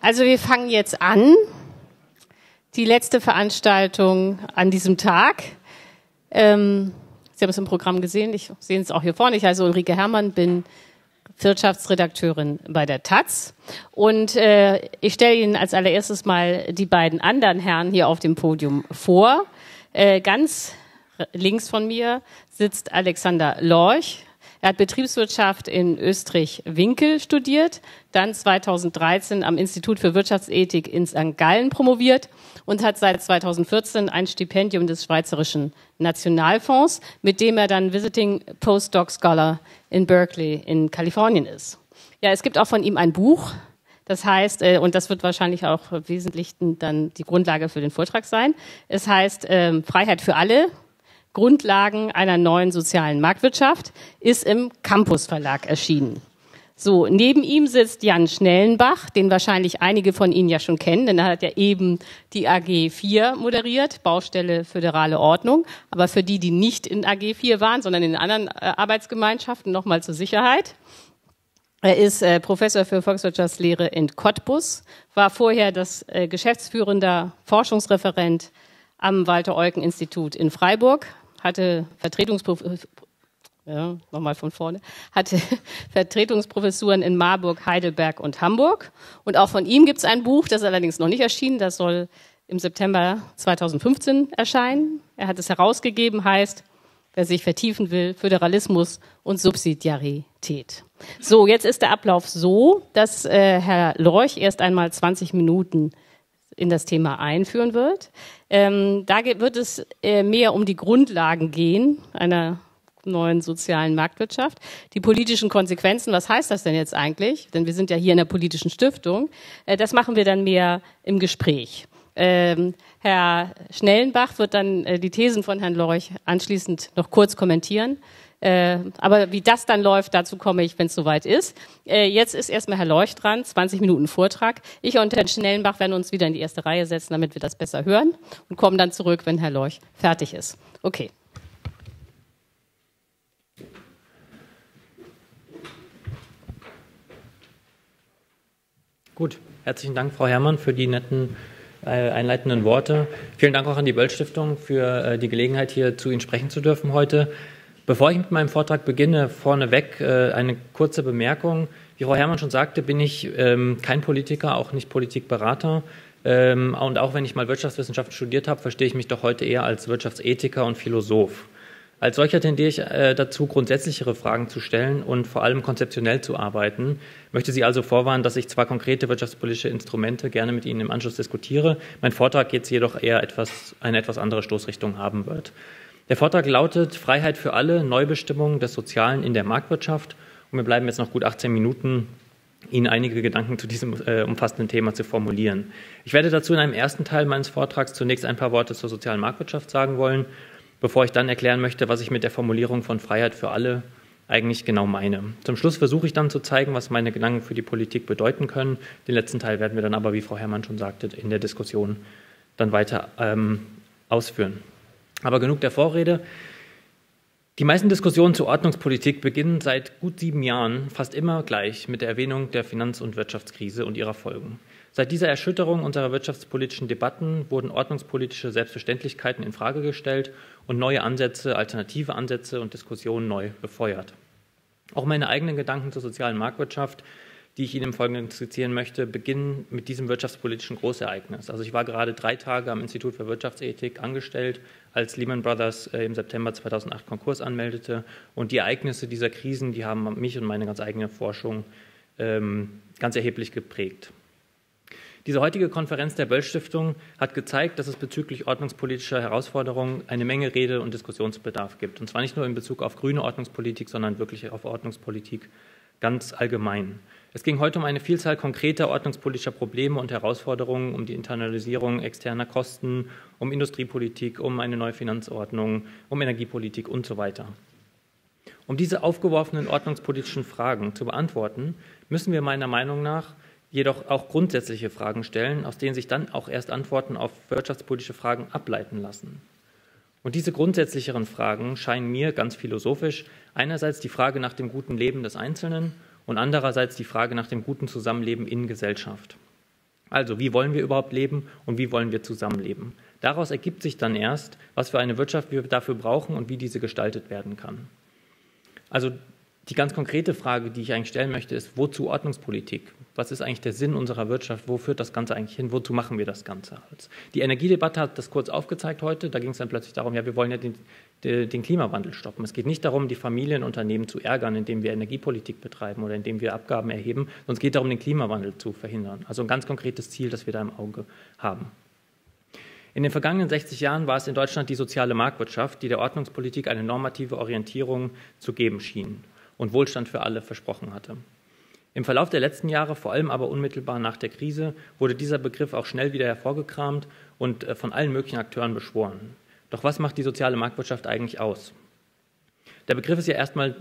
Also wir fangen jetzt an. Die letzte Veranstaltung an diesem Tag. Sie haben es im Programm gesehen, ich sehe es auch hier vorne. Ich heiße Ulrike Herrmann, bin Wirtschaftsredakteurin bei der taz. Und ich stelle Ihnen als allererstes mal die beiden anderen Herren hier auf dem Podium vor. Ganz links von mir sitzt Alexander Lorch. Er hat Betriebswirtschaft in Österreich-Winkel studiert, dann 2013 am Institut für Wirtschaftsethik in St. Gallen promoviert und hat seit 2014 ein Stipendium des Schweizerischen Nationalfonds, mit dem er dann Visiting Postdoc Scholar in Berkeley in Kalifornien ist. Ja, es gibt auch von ihm ein Buch, das heißt, und das wird wahrscheinlich auch im Wesentlichen dann die Grundlage für den Vortrag sein, es heißt Freiheit für alle, Grundlagen einer neuen sozialen Marktwirtschaft, ist im Campus Verlag erschienen. So, neben ihm sitzt Jan Schnellenbach, den wahrscheinlich einige von Ihnen ja schon kennen, denn er hat ja eben die AG 4 moderiert, Baustelle Föderale Ordnung. Aber für die, die nicht in AG 4 waren, sondern in anderen Arbeitsgemeinschaften, nochmal zur Sicherheit. Er ist Professor für Volkswirtschaftslehre in Cottbus, war vorher das geschäftsführender Forschungsreferent am Walter-Eucken-Institut in Freiburg, hatte Vertretungsprofessuren in Marburg, Heidelberg und Hamburg. Und auch von ihm gibt es ein Buch, das ist allerdings noch nicht erschienen, das soll im September 2015 erscheinen. Er hat es herausgegeben, heißt, wer sich vertiefen will, Föderalismus und Subsidiarität. So, jetzt ist der Ablauf so, dass Herr Lorch erst einmal 20 Minuten in das Thema einführen wird. Da wird es mehr um die Grundlagen gehen einer neuen sozialen Marktwirtschaft. Die politischen Konsequenzen, was heißt das denn jetzt eigentlich? Denn wir sind ja hier in der politischen Stiftung. Das machen wir dann mehr im Gespräch. Herr Schnellenbach wird dann die Thesen von Herrn Lorch anschließend noch kurz kommentieren. Aber wie das dann läuft, dazu komme ich, wenn es soweit ist. Jetzt ist erstmal Herr Lorch dran, 20 Minuten Vortrag. Ich und Herr Schnellenbach werden uns wieder in die erste Reihe setzen, damit wir das besser hören und kommen dann zurück, wenn Herr Lorch fertig ist. Okay. Gut, herzlichen Dank, Frau Herrmann, für die netten einleitenden Worte. Vielen Dank auch an die Böll-Stiftung für die Gelegenheit, hier zu Ihnen sprechen zu dürfen heute. Bevor ich mit meinem Vortrag beginne, vorneweg eine kurze Bemerkung. Wie Frau Herrmann schon sagte, bin ich kein Politiker, auch nicht Politikberater. Und auch wenn ich mal Wirtschaftswissenschaften studiert habe, verstehe ich mich doch heute eher als Wirtschaftsethiker und Philosoph. Als solcher tendiere ich dazu, grundsätzlichere Fragen zu stellen und vor allem konzeptionell zu arbeiten. Möchte Sie also vorwarnen, dass ich zwar konkrete wirtschaftspolitische Instrumente gerne mit Ihnen im Anschluss diskutiere, mein Vortrag jetzt jedoch eher eine etwas andere Stoßrichtung haben wird. Der Vortrag lautet Freiheit für alle, Neubestimmung des Sozialen in der Marktwirtschaft. Und wir bleiben jetzt noch gut 18 Minuten, Ihnen einige Gedanken zu diesem umfassenden Thema zu formulieren. Ich werde dazu in einem ersten Teil meines Vortrags zunächst ein paar Worte zur sozialen Marktwirtschaft sagen wollen, bevor ich dann erklären möchte, was ich mit der Formulierung von Freiheit für alle eigentlich genau meine. Zum Schluss versuche ich dann zu zeigen, was meine Gedanken für die Politik bedeuten können. Den letzten Teil werden wir dann aber, wie Frau Herrmann schon sagte, in der Diskussion dann weiter ausführen. Aber genug der Vorrede. Die meisten Diskussionen zur Ordnungspolitik beginnen seit gut 7 Jahren fast immer gleich mit der Erwähnung der Finanz- und Wirtschaftskrise und ihrer Folgen. Seit dieser Erschütterung unserer wirtschaftspolitischen Debatten wurden ordnungspolitische Selbstverständlichkeiten infrage gestellt und neue Ansätze, alternative Ansätze und Diskussionen neu befeuert. Auch meine eigenen Gedanken zur sozialen Marktwirtschaft, die ich Ihnen im Folgenden skizzieren möchte, beginnen mit diesem wirtschaftspolitischen Großereignis. Also ich war gerade 3 Tage am Institut für Wirtschaftsethik angestellt, als Lehman Brothers im September 2008 Konkurs anmeldete. Und die Ereignisse dieser Krisen, die haben mich und meine ganz eigene Forschung ganz erheblich geprägt. Diese heutige Konferenz der Böll-Stiftung hat gezeigt, dass es bezüglich ordnungspolitischer Herausforderungen eine Menge Rede- und Diskussionsbedarf gibt. Und zwar nicht nur in Bezug auf grüne Ordnungspolitik, sondern wirklich auf Ordnungspolitik ganz allgemein. Es ging heute um eine Vielzahl konkreter ordnungspolitischer Probleme und Herausforderungen, um die Internalisierung externer Kosten, um Industriepolitik, um eine neue Finanzordnung, um Energiepolitik und so weiter. Um diese aufgeworfenen ordnungspolitischen Fragen zu beantworten, müssen wir meiner Meinung nach jedoch auch grundsätzliche Fragen stellen, aus denen sich dann auch erst Antworten auf wirtschaftspolitische Fragen ableiten lassen. Und diese grundsätzlicheren Fragen scheinen mir ganz philosophisch einerseits die Frage nach dem guten Leben des Einzelnen und andererseits die Frage nach dem guten Zusammenleben in Gesellschaft. Also, wie wollen wir überhaupt leben und wie wollen wir zusammenleben? Daraus ergibt sich dann erst, was für eine Wirtschaft wir dafür brauchen und wie diese gestaltet werden kann. Also die ganz konkrete Frage, die ich eigentlich stellen möchte, ist, wozu Ordnungspolitik? Was ist eigentlich der Sinn unserer Wirtschaft? Wo führt das Ganze eigentlich hin? Wozu machen wir das Ganze? Die Energiedebatte hat das kurz aufgezeigt heute. Da ging es dann plötzlich darum, ja, wir wollen ja den Klimawandel stoppen. Es geht nicht darum, die Familienunternehmen zu ärgern, indem wir Energiepolitik betreiben oder indem wir Abgaben erheben, sondern es geht darum, den Klimawandel zu verhindern. Also ein ganz konkretes Ziel, das wir da im Auge haben. In den vergangenen 60 Jahren war es in Deutschland die soziale Marktwirtschaft, die der Ordnungspolitik eine normative Orientierung zu geben schien und Wohlstand für alle versprochen hatte. Im Verlauf der letzten Jahre, vor allem aber unmittelbar nach der Krise, wurde dieser Begriff auch schnell wieder hervorgekramt und von allen möglichen Akteuren beschworen. Doch was macht die soziale Marktwirtschaft eigentlich aus? Der Begriff ist ja erstmal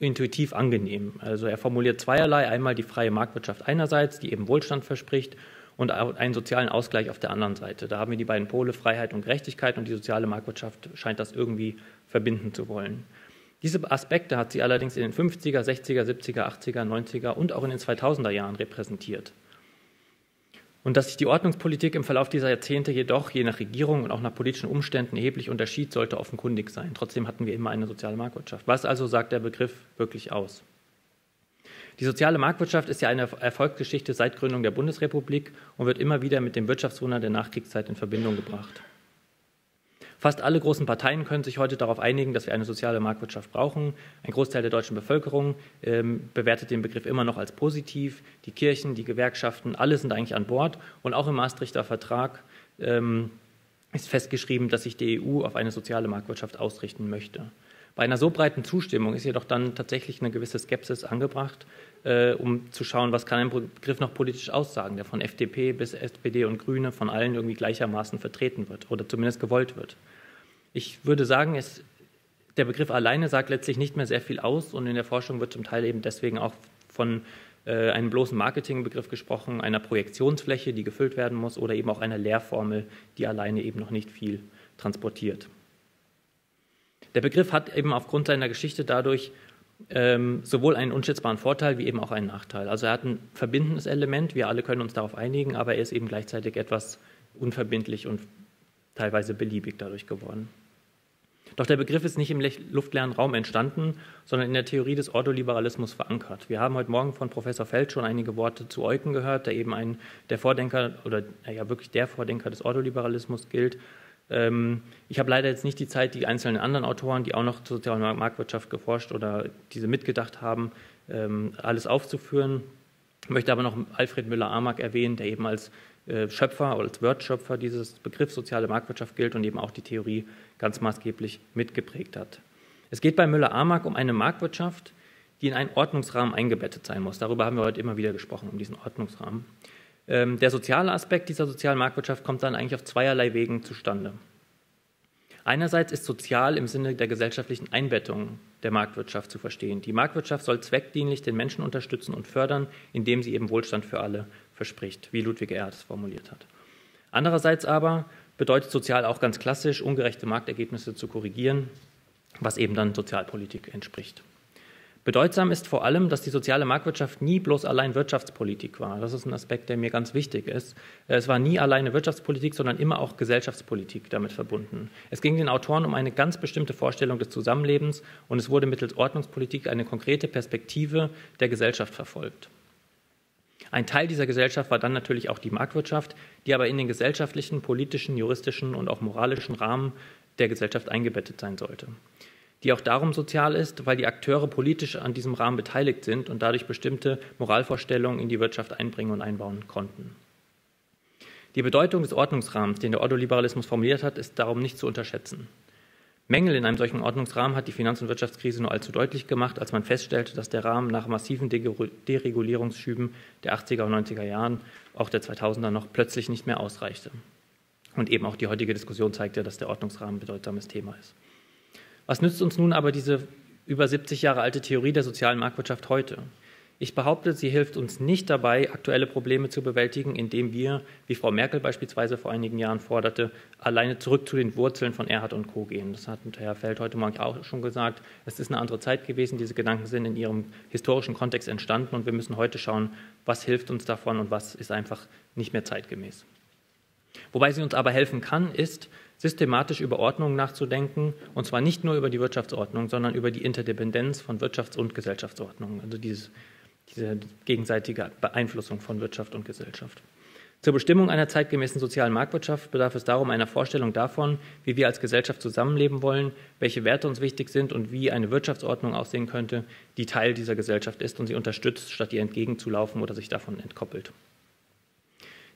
intuitiv angenehm. Also er formuliert zweierlei, einmal die freie Marktwirtschaft einerseits, die eben Wohlstand verspricht, und einen sozialen Ausgleich auf der anderen Seite. Da haben wir die beiden Pole Freiheit und Gerechtigkeit, und die soziale Marktwirtschaft scheint das irgendwie verbinden zu wollen. Diese Aspekte hat sie allerdings in den 50er, 60er, 70er, 80er, 90er und auch in den 2000er Jahren repräsentiert. Und dass sich die Ordnungspolitik im Verlauf dieser Jahrzehnte jedoch je nach Regierung und auch nach politischen Umständen erheblich unterschied, sollte offenkundig sein. Trotzdem hatten wir immer eine soziale Marktwirtschaft. Was also sagt der Begriff wirklich aus? Die soziale Marktwirtschaft ist ja eine Erfolgsgeschichte seit Gründung der Bundesrepublik und wird immer wieder mit dem Wirtschaftswunder der Nachkriegszeit in Verbindung gebracht. Fast alle großen Parteien können sich heute darauf einigen, dass wir eine soziale Marktwirtschaft brauchen. Ein Großteil der deutschen Bevölkerung bewertet den Begriff immer noch als positiv. Die Kirchen, die Gewerkschaften, alle sind eigentlich an Bord. Und auch im Maastrichter Vertrag ist festgeschrieben, dass sich die EU auf eine soziale Marktwirtschaft ausrichten möchte. Bei einer so breiten Zustimmung ist jedoch dann tatsächlich eine gewisse Skepsis angebracht, um zu schauen, was kann ein Begriff noch politisch aussagen, der von FDP bis SPD und Grüne von allen irgendwie gleichermaßen vertreten wird oder zumindest gewollt wird. Ich würde sagen, der Begriff alleine sagt letztlich nicht mehr sehr viel aus, und in der Forschung wird zum Teil eben deswegen auch von einem bloßen Marketingbegriff gesprochen, einer Projektionsfläche, die gefüllt werden muss, oder eben auch einer Lehrformel, die alleine eben noch nicht viel transportiert. Der Begriff hat eben aufgrund seiner Geschichte dadurch sowohl einen unschätzbaren Vorteil wie eben auch einen Nachteil. Also er hat ein verbindendes Element, wir alle können uns darauf einigen, aber er ist eben gleichzeitig etwas unverbindlich und teilweise beliebig dadurch geworden. Doch der Begriff ist nicht im luftleeren Raum entstanden, sondern in der Theorie des Ordo-Liberalismus verankert. Wir haben heute Morgen von Professor Feld schon einige Worte zu Eucken gehört, der eben der Vordenker oder ja wirklich der Vordenker des Ordo-Liberalismus gilt. Ich habe leider jetzt nicht die Zeit, die einzelnen anderen Autoren, die auch noch zur sozialen Marktwirtschaft geforscht oder diese mitgedacht haben, alles aufzuführen. Ich möchte aber noch Alfred Müller-Amack erwähnen, der eben als Schöpfer oder als Wortschöpfer dieses Begriffs soziale Marktwirtschaft gilt und eben auch die Theorie ganz maßgeblich mitgeprägt hat. Es geht bei Müller-Amack um eine Marktwirtschaft, die in einen Ordnungsrahmen eingebettet sein muss. Darüber haben wir heute immer wieder gesprochen, um diesen Ordnungsrahmen. Der soziale Aspekt dieser sozialen Marktwirtschaft kommt dann eigentlich auf zweierlei Wegen zustande. Einerseits ist sozial im Sinne der gesellschaftlichen Einbettung der Marktwirtschaft zu verstehen. Die Marktwirtschaft soll zweckdienlich den Menschen unterstützen und fördern, indem sie eben Wohlstand für alle verspricht, wie Ludwig Erhard es formuliert hat. Andererseits aber bedeutet sozial auch ganz klassisch, ungerechte Marktergebnisse zu korrigieren, was eben dann Sozialpolitik entspricht. Bedeutsam ist vor allem, dass die soziale Marktwirtschaft nie bloß allein Wirtschaftspolitik war. Das ist ein Aspekt, der mir ganz wichtig ist. Es war nie alleine Wirtschaftspolitik, sondern immer auch Gesellschaftspolitik damit verbunden. Es ging den Autoren um eine ganz bestimmte Vorstellung des Zusammenlebens, und es wurde mittels Ordnungspolitik eine konkrete Perspektive der Gesellschaft verfolgt. Ein Teil dieser Gesellschaft war dann natürlich auch die Marktwirtschaft, die aber in den gesellschaftlichen, politischen, juristischen und auch moralischen Rahmen der Gesellschaft eingebettet sein sollte, die auch darum sozial ist, weil die Akteure politisch an diesem Rahmen beteiligt sind und dadurch bestimmte Moralvorstellungen in die Wirtschaft einbringen und einbauen konnten. Die Bedeutung des Ordnungsrahmens, den der Ordo-Liberalismus formuliert hat, ist darum nicht zu unterschätzen. Mängel in einem solchen Ordnungsrahmen hat die Finanz- und Wirtschaftskrise nur allzu deutlich gemacht, als man feststellte, dass der Rahmen nach massiven Deregulierungsschüben der 80er und 90er Jahren, auch der 2000er noch, plötzlich nicht mehr ausreichte. Und eben auch die heutige Diskussion zeigt ja, dass der Ordnungsrahmen ein bedeutsames Thema ist. Was nützt uns nun aber diese über 70 Jahre alte Theorie der sozialen Marktwirtschaft heute? Ich behaupte, sie hilft uns nicht dabei, aktuelle Probleme zu bewältigen, indem wir, wie Frau Merkel beispielsweise vor einigen Jahren forderte, alleine zurück zu den Wurzeln von Erhard und Co. gehen. Das hat Herr Feld heute Morgen auch schon gesagt. Es ist eine andere Zeit gewesen. Diese Gedanken sind in ihrem historischen Kontext entstanden und wir müssen heute schauen, was hilft uns davon und was ist einfach nicht mehr zeitgemäß. Wobei sie uns aber helfen kann, ist, systematisch über Ordnungen nachzudenken, und zwar nicht nur über die Wirtschaftsordnung, sondern über die Interdependenz von Wirtschafts- und Gesellschaftsordnungen, also diese gegenseitige Beeinflussung von Wirtschaft und Gesellschaft. Zur Bestimmung einer zeitgemäßen sozialen Marktwirtschaft bedarf es darum einer Vorstellung davon, wie wir als Gesellschaft zusammenleben wollen, welche Werte uns wichtig sind und wie eine Wirtschaftsordnung aussehen könnte, die Teil dieser Gesellschaft ist und sie unterstützt, statt ihr entgegenzulaufen oder sich davon entkoppelt.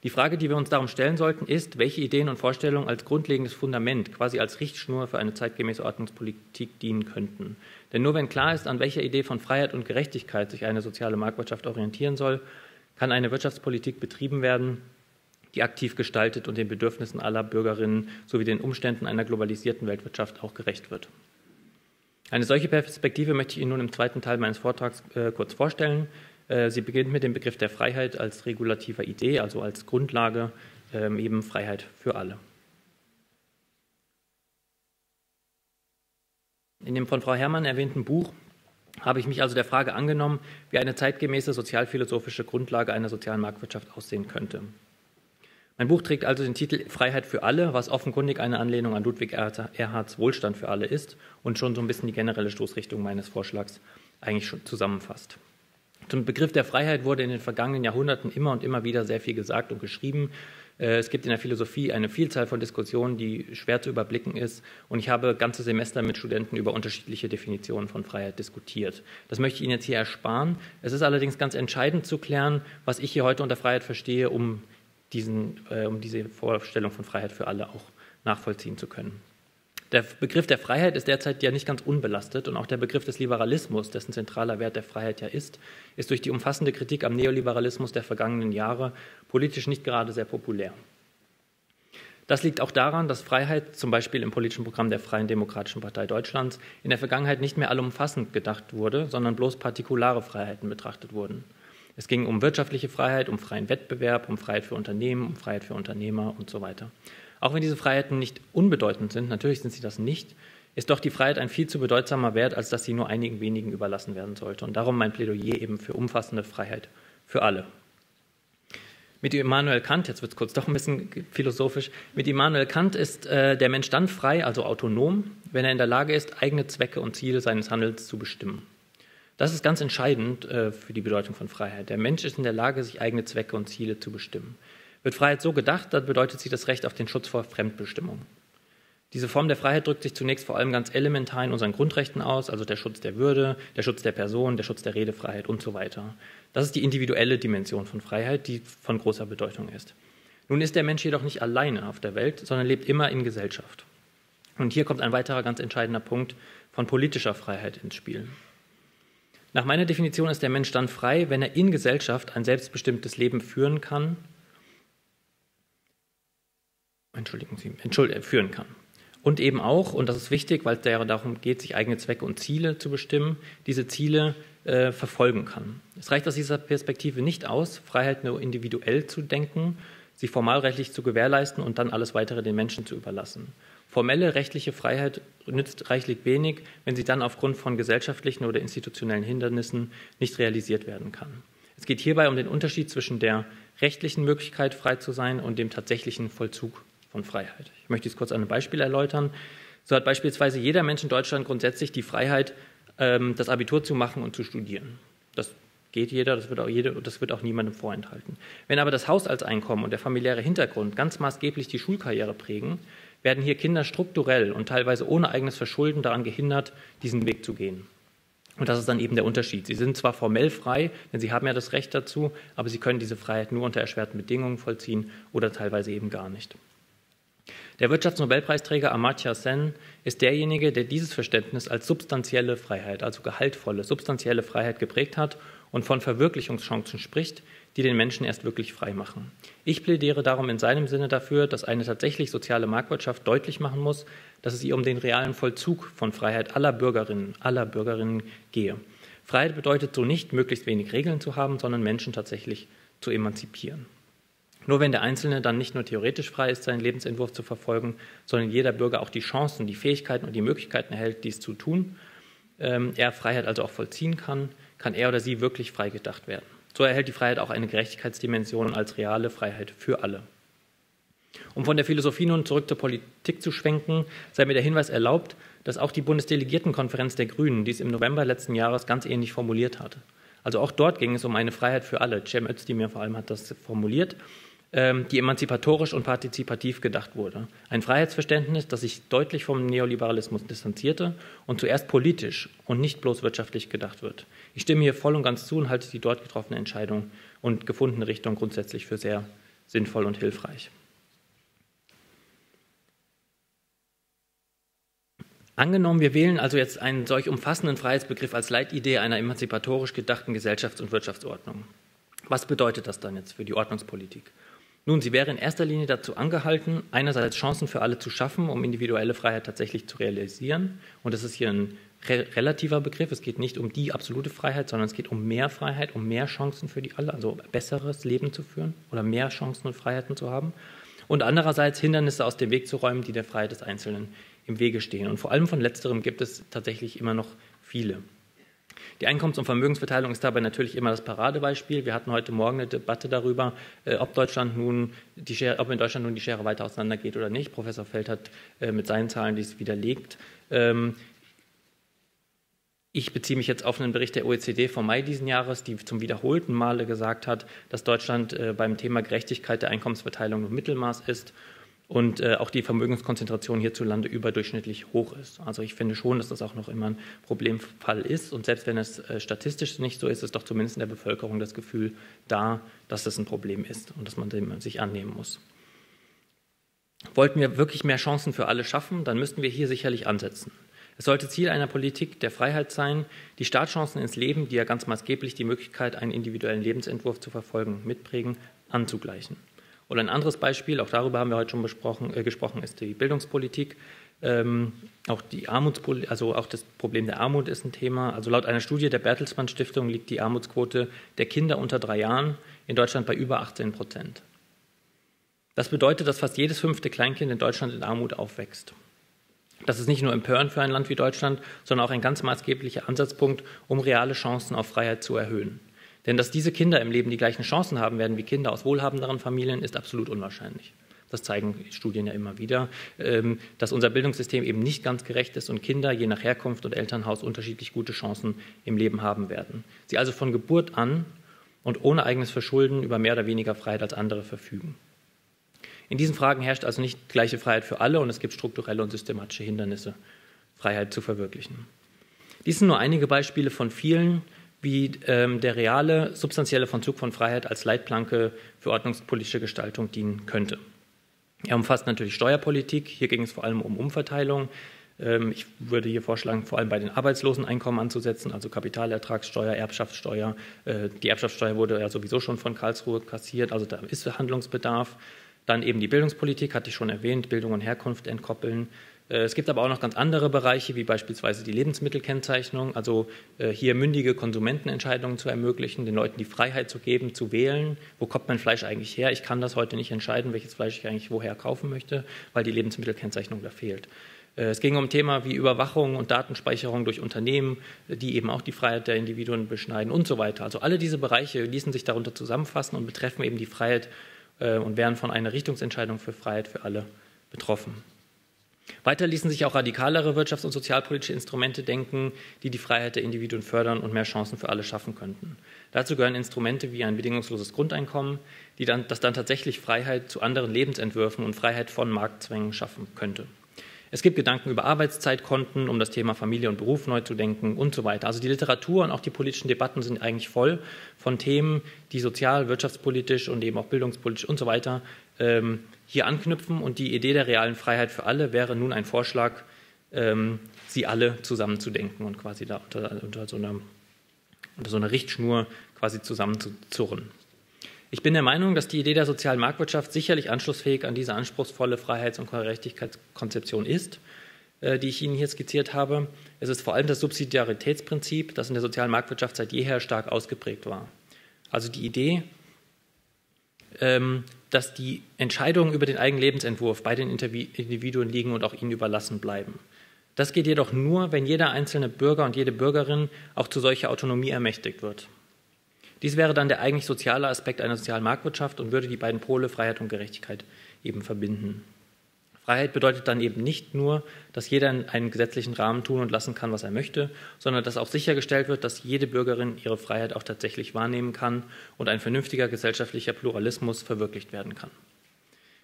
Die Frage, die wir uns darum stellen sollten, ist, welche Ideen und Vorstellungen als grundlegendes Fundament, quasi als Richtschnur für eine zeitgemäße Ordnungspolitik dienen könnten. Denn nur wenn klar ist, an welcher Idee von Freiheit und Gerechtigkeit sich eine soziale Marktwirtschaft orientieren soll, kann eine Wirtschaftspolitik betrieben werden, die aktiv gestaltet und den Bedürfnissen aller Bürgerinnen sowie den Umständen einer globalisierten Weltwirtschaft auch gerecht wird. Eine solche Perspektive möchte ich Ihnen nun im zweiten Teil meines Vortrags kurz vorstellen. Sie beginnt mit dem Begriff der Freiheit als regulativer Idee, also als Grundlage eben Freiheit für alle. In dem von Frau Herrmann erwähnten Buch habe ich mich also der Frage angenommen, wie eine zeitgemäße sozialphilosophische Grundlage einer sozialen Marktwirtschaft aussehen könnte. Mein Buch trägt also den Titel Freiheit für alle, was offenkundig eine Anlehnung an Ludwig Erhards Wohlstand für alle ist und schon so ein bisschen die generelle Stoßrichtung meines Vorschlags eigentlich schon zusammenfasst. Zum Begriff der Freiheit wurde in den vergangenen Jahrhunderten immer und immer wieder sehr viel gesagt und geschrieben. Es gibt in der Philosophie eine Vielzahl von Diskussionen, die schwer zu überblicken ist. Und ich habe ganze Semester mit Studenten über unterschiedliche Definitionen von Freiheit diskutiert. Das möchte ich Ihnen jetzt hier ersparen. Es ist allerdings ganz entscheidend zu klären, was ich hier heute unter Freiheit verstehe, um diese Vorstellung von Freiheit für alle auch nachvollziehen zu können. Der Begriff der Freiheit ist derzeit ja nicht ganz unbelastet, und auch der Begriff des Liberalismus, dessen zentraler Wert der Freiheit ja ist, ist durch die umfassende Kritik am Neoliberalismus der vergangenen Jahre politisch nicht gerade sehr populär. Das liegt auch daran, dass Freiheit, zum Beispiel im politischen Programm der Freien Demokratischen Partei Deutschlands, in der Vergangenheit nicht mehr allumfassend gedacht wurde, sondern bloß partikulare Freiheiten betrachtet wurden. Es ging um wirtschaftliche Freiheit, um freien Wettbewerb, um Freiheit für Unternehmen, um Freiheit für Unternehmer und so weiter. Auch wenn diese Freiheiten nicht unbedeutend sind, natürlich sind sie das nicht, ist doch die Freiheit ein viel zu bedeutsamer Wert, als dass sie nur einigen wenigen überlassen werden sollte. Und darum mein Plädoyer eben für umfassende Freiheit für alle. Mit Immanuel Kant, jetzt wird es kurz doch ein bisschen philosophisch, mit Immanuel Kant ist der Mensch dann frei, also autonom, wenn er in der Lage ist, eigene Zwecke und Ziele seines Handelns zu bestimmen. Das ist ganz entscheidend für die Bedeutung von Freiheit. Der Mensch ist in der Lage, sich eigene Zwecke und Ziele zu bestimmen. Wird Freiheit so gedacht, dann bedeutet sie das Recht auf den Schutz vor Fremdbestimmung. Diese Form der Freiheit drückt sich zunächst vor allem ganz elementar in unseren Grundrechten aus, also der Schutz der Würde, der Schutz der Person, der Schutz der Redefreiheit und so weiter. Das ist die individuelle Dimension von Freiheit, die von großer Bedeutung ist. Nun ist der Mensch jedoch nicht alleine auf der Welt, sondern lebt immer in Gesellschaft. Und hier kommt ein weiterer ganz entscheidender Punkt von politischer Freiheit ins Spiel. Nach meiner Definition ist der Mensch dann frei, wenn er in Gesellschaft ein selbstbestimmtes Leben führen kann, und eben auch, und das ist wichtig, weil es darum geht, sich eigene Zwecke und Ziele zu bestimmen, diese Ziele verfolgen kann. Es reicht aus dieser Perspektive nicht aus, Freiheit nur individuell zu denken, sie formalrechtlich zu gewährleisten und dann alles Weitere den Menschen zu überlassen. Formelle rechtliche Freiheit nützt reichlich wenig, wenn sie dann aufgrund von gesellschaftlichen oder institutionellen Hindernissen nicht realisiert werden kann. Es geht hierbei um den Unterschied zwischen der rechtlichen Möglichkeit, frei zu sein, und dem tatsächlichen Vollzug von Freiheit. Ich möchte dies kurz an einem Beispiel erläutern. So hat beispielsweise jeder Mensch in Deutschland grundsätzlich die Freiheit, das Abitur zu machen und zu studieren. Das geht jeder, das wird auch niemandem vorenthalten. Wenn aber das Haushaltseinkommen und der familiäre Hintergrund ganz maßgeblich die Schulkarriere prägen, werden hier Kinder strukturell und teilweise ohne eigenes Verschulden daran gehindert, diesen Weg zu gehen. Und das ist dann eben der Unterschied. Sie sind zwar formell frei, denn sie haben ja das Recht dazu, aber sie können diese Freiheit nur unter erschwerten Bedingungen vollziehen oder teilweise eben gar nicht. Der Wirtschaftsnobelpreisträger Amartya Sen ist derjenige, der dieses Verständnis als substanzielle Freiheit, also gehaltvolle, substanzielle Freiheit geprägt hat und von Verwirklichungschancen spricht, die den Menschen erst wirklich frei machen. Ich plädiere darum in seinem Sinne dafür, dass eine tatsächlich soziale Marktwirtschaft deutlich machen muss, dass es ihr um den realen Vollzug von Freiheit aller Bürgerinnen gehe. Freiheit bedeutet so nicht, möglichst wenig Regeln zu haben, sondern Menschen tatsächlich zu emanzipieren. Nur wenn der Einzelne dann nicht nur theoretisch frei ist, seinen Lebensentwurf zu verfolgen, sondern jeder Bürger auch die Chancen, die Fähigkeiten und die Möglichkeiten erhält, dies zu tun, er Freiheit also auch vollziehen kann, kann er oder sie wirklich frei gedacht werden. So erhält die Freiheit auch eine Gerechtigkeitsdimension als reale Freiheit für alle. Um von der Philosophie nun zurück zur Politik zu schwenken, sei mir der Hinweis erlaubt, dass auch die Bundesdelegiertenkonferenz der Grünen dies im November letzten Jahres ganz ähnlich formuliert hatte. Also auch dort ging es um eine Freiheit für alle. Cem Özdemir vor allem hat das formuliert, die emanzipatorisch und partizipativ gedacht wurde. Ein Freiheitsverständnis, das sich deutlich vom Neoliberalismus distanzierte und zuerst politisch und nicht bloß wirtschaftlich gedacht wird. Ich stimme hier voll und ganz zu und halte die dort getroffene Entscheidung und gefundene Richtung grundsätzlich für sehr sinnvoll und hilfreich. Angenommen, wir wählen also jetzt einen solch umfassenden Freiheitsbegriff als Leitidee einer emanzipatorisch gedachten Gesellschafts- und Wirtschaftsordnung. Was bedeutet das dann jetzt für die Ordnungspolitik? Nun, sie wäre in erster Linie dazu angehalten, einerseits Chancen für alle zu schaffen, um individuelle Freiheit tatsächlich zu realisieren. Und das ist hier ein relativer Begriff. Es geht nicht um die absolute Freiheit, sondern es geht um mehr Freiheit, um mehr Chancen für die alle, also besseres Leben zu führen oder mehr Chancen und Freiheiten zu haben. Und andererseits Hindernisse aus dem Weg zu räumen, die der Freiheit des Einzelnen im Wege stehen. Und vor allem von Letzterem gibt es tatsächlich immer noch viele. Die Einkommens- und Vermögensverteilung ist dabei natürlich immer das Paradebeispiel. Wir hatten heute Morgen eine Debatte darüber, ob in Deutschland nun die Schere weiter auseinandergeht oder nicht. Professor Feld hat mit seinen Zahlen dies widerlegt. Ich beziehe mich jetzt auf einen Bericht der OECD vom Mai diesen Jahres, die zum wiederholten Male gesagt hat, dass Deutschland beim Thema Gerechtigkeit der Einkommensverteilung im Mittelmaß ist und auch die Vermögenskonzentration hierzulande überdurchschnittlich hoch ist. Also ich finde schon, dass das auch noch immer ein Problemfall ist. Und selbst wenn es statistisch nicht so ist, ist doch zumindest in der Bevölkerung das Gefühl da, dass das ein Problem ist und dass man dem sich annehmen muss. Wollten wir wirklich mehr Chancen für alle schaffen, dann müssten wir hier sicherlich ansetzen. Es sollte Ziel einer Politik der Freiheit sein, die Startchancen ins Leben, die ja ganz maßgeblich die Möglichkeit, einen individuellen Lebensentwurf zu verfolgen, mitprägen, anzugleichen. Oder ein anderes Beispiel, auch darüber haben wir heute schon gesprochen, ist die Bildungspolitik. Auch die Armutspolitik, also auch das Problem der Armut ist ein Thema. Also laut einer Studie der Bertelsmann Stiftung liegt die Armutsquote der Kinder unter 3 Jahren in Deutschland bei über 18%. Das bedeutet, dass fast jedes 5. Kleinkind in Deutschland in Armut aufwächst. Das ist nicht nur empörend für ein Land wie Deutschland, sondern auch ein ganz maßgeblicher Ansatzpunkt, um reale Chancen auf Freiheit zu erhöhen. Denn dass diese Kinder im Leben die gleichen Chancen haben werden wie Kinder aus wohlhabenderen Familien, ist absolut unwahrscheinlich. Das zeigen Studien ja immer wieder, dass unser Bildungssystem eben nicht ganz gerecht ist und Kinder je nach Herkunft und Elternhaus unterschiedlich gute Chancen im Leben haben werden. Sie also von Geburt an und ohne eigenes Verschulden über mehr oder weniger Freiheit als andere verfügen. In diesen Fragen herrscht also nicht gleiche Freiheit für alle und es gibt strukturelle und systematische Hindernisse, Freiheit zu verwirklichen. Dies sind nur einige Beispiele von vielen, wie der reale, substanzielle Vollzug von Freiheit als Leitplanke für ordnungspolitische Gestaltung dienen könnte. Er umfasst natürlich Steuerpolitik, hier ging es vor allem um Umverteilung. Ich würde hier vorschlagen, vor allem bei den Arbeitsloseneinkommen anzusetzen, also Kapitalertragssteuer, Erbschaftssteuer. Die Erbschaftssteuer wurde ja sowieso schon von Karlsruhe kassiert, also da ist Handlungsbedarf. Dann eben die Bildungspolitik, hatte ich schon erwähnt, Bildung und Herkunft entkoppeln. Es gibt aber auch noch ganz andere Bereiche, wie beispielsweise die Lebensmittelkennzeichnung, also hier mündige Konsumentenentscheidungen zu ermöglichen, den Leuten die Freiheit zu geben, zu wählen, wo kommt mein Fleisch eigentlich her? Ich kann das heute nicht entscheiden, welches Fleisch ich eigentlich woher kaufen möchte, weil die Lebensmittelkennzeichnung da fehlt. Es ging um Themen wie Überwachung und Datenspeicherung durch Unternehmen, die eben auch die Freiheit der Individuen beschneiden und so weiter. Also alle diese Bereiche ließen sich darunter zusammenfassen und betreffen eben die Freiheit und wären von einer Richtungsentscheidung für Freiheit für alle betroffen. Weiter ließen sich auch radikalere wirtschafts- und sozialpolitische Instrumente denken, die die Freiheit der Individuen fördern und mehr Chancen für alle schaffen könnten. Dazu gehören Instrumente wie ein bedingungsloses Grundeinkommen, das dann tatsächlich Freiheit zu anderen Lebensentwürfen und Freiheit von Marktzwängen schaffen könnte. Es gibt Gedanken über Arbeitszeitkonten, um das Thema Familie und Beruf neu zu denken und so weiter. Also die Literatur und auch die politischen Debatten sind eigentlich voll von Themen, die sozial-, wirtschaftspolitisch und eben auch bildungspolitisch und so weiter hier anknüpfen. Und die Idee der realen Freiheit für alle wäre nun ein Vorschlag, sie alle zusammenzudenken und quasi da unter so einer Richtschnur quasi zusammenzuzurren. Ich bin der Meinung, dass die Idee der sozialen Marktwirtschaft sicherlich anschlussfähig an diese anspruchsvolle Freiheits- und Gerechtigkeitskonzeption ist. die ich Ihnen hier skizziert habe. Es ist vor allem das Subsidiaritätsprinzip, das in der sozialen Marktwirtschaft seit jeher stark ausgeprägt war. Also die Idee, dass die Entscheidungen über den eigenen Lebensentwurf bei den Individuen liegen und auch ihnen überlassen bleiben. Das geht jedoch nur, wenn jeder einzelne Bürger und jede Bürgerin auch zu solcher Autonomie ermächtigt wird. Dies wäre dann der eigentlich soziale Aspekt einer sozialen Marktwirtschaft und würde die beiden Pole Freiheit und Gerechtigkeit eben verbinden. Freiheit bedeutet dann eben nicht nur, dass jeder in einem gesetzlichen Rahmen tun und lassen kann, was er möchte, sondern dass auch sichergestellt wird, dass jede Bürgerin ihre Freiheit auch tatsächlich wahrnehmen kann und ein vernünftiger gesellschaftlicher Pluralismus verwirklicht werden kann.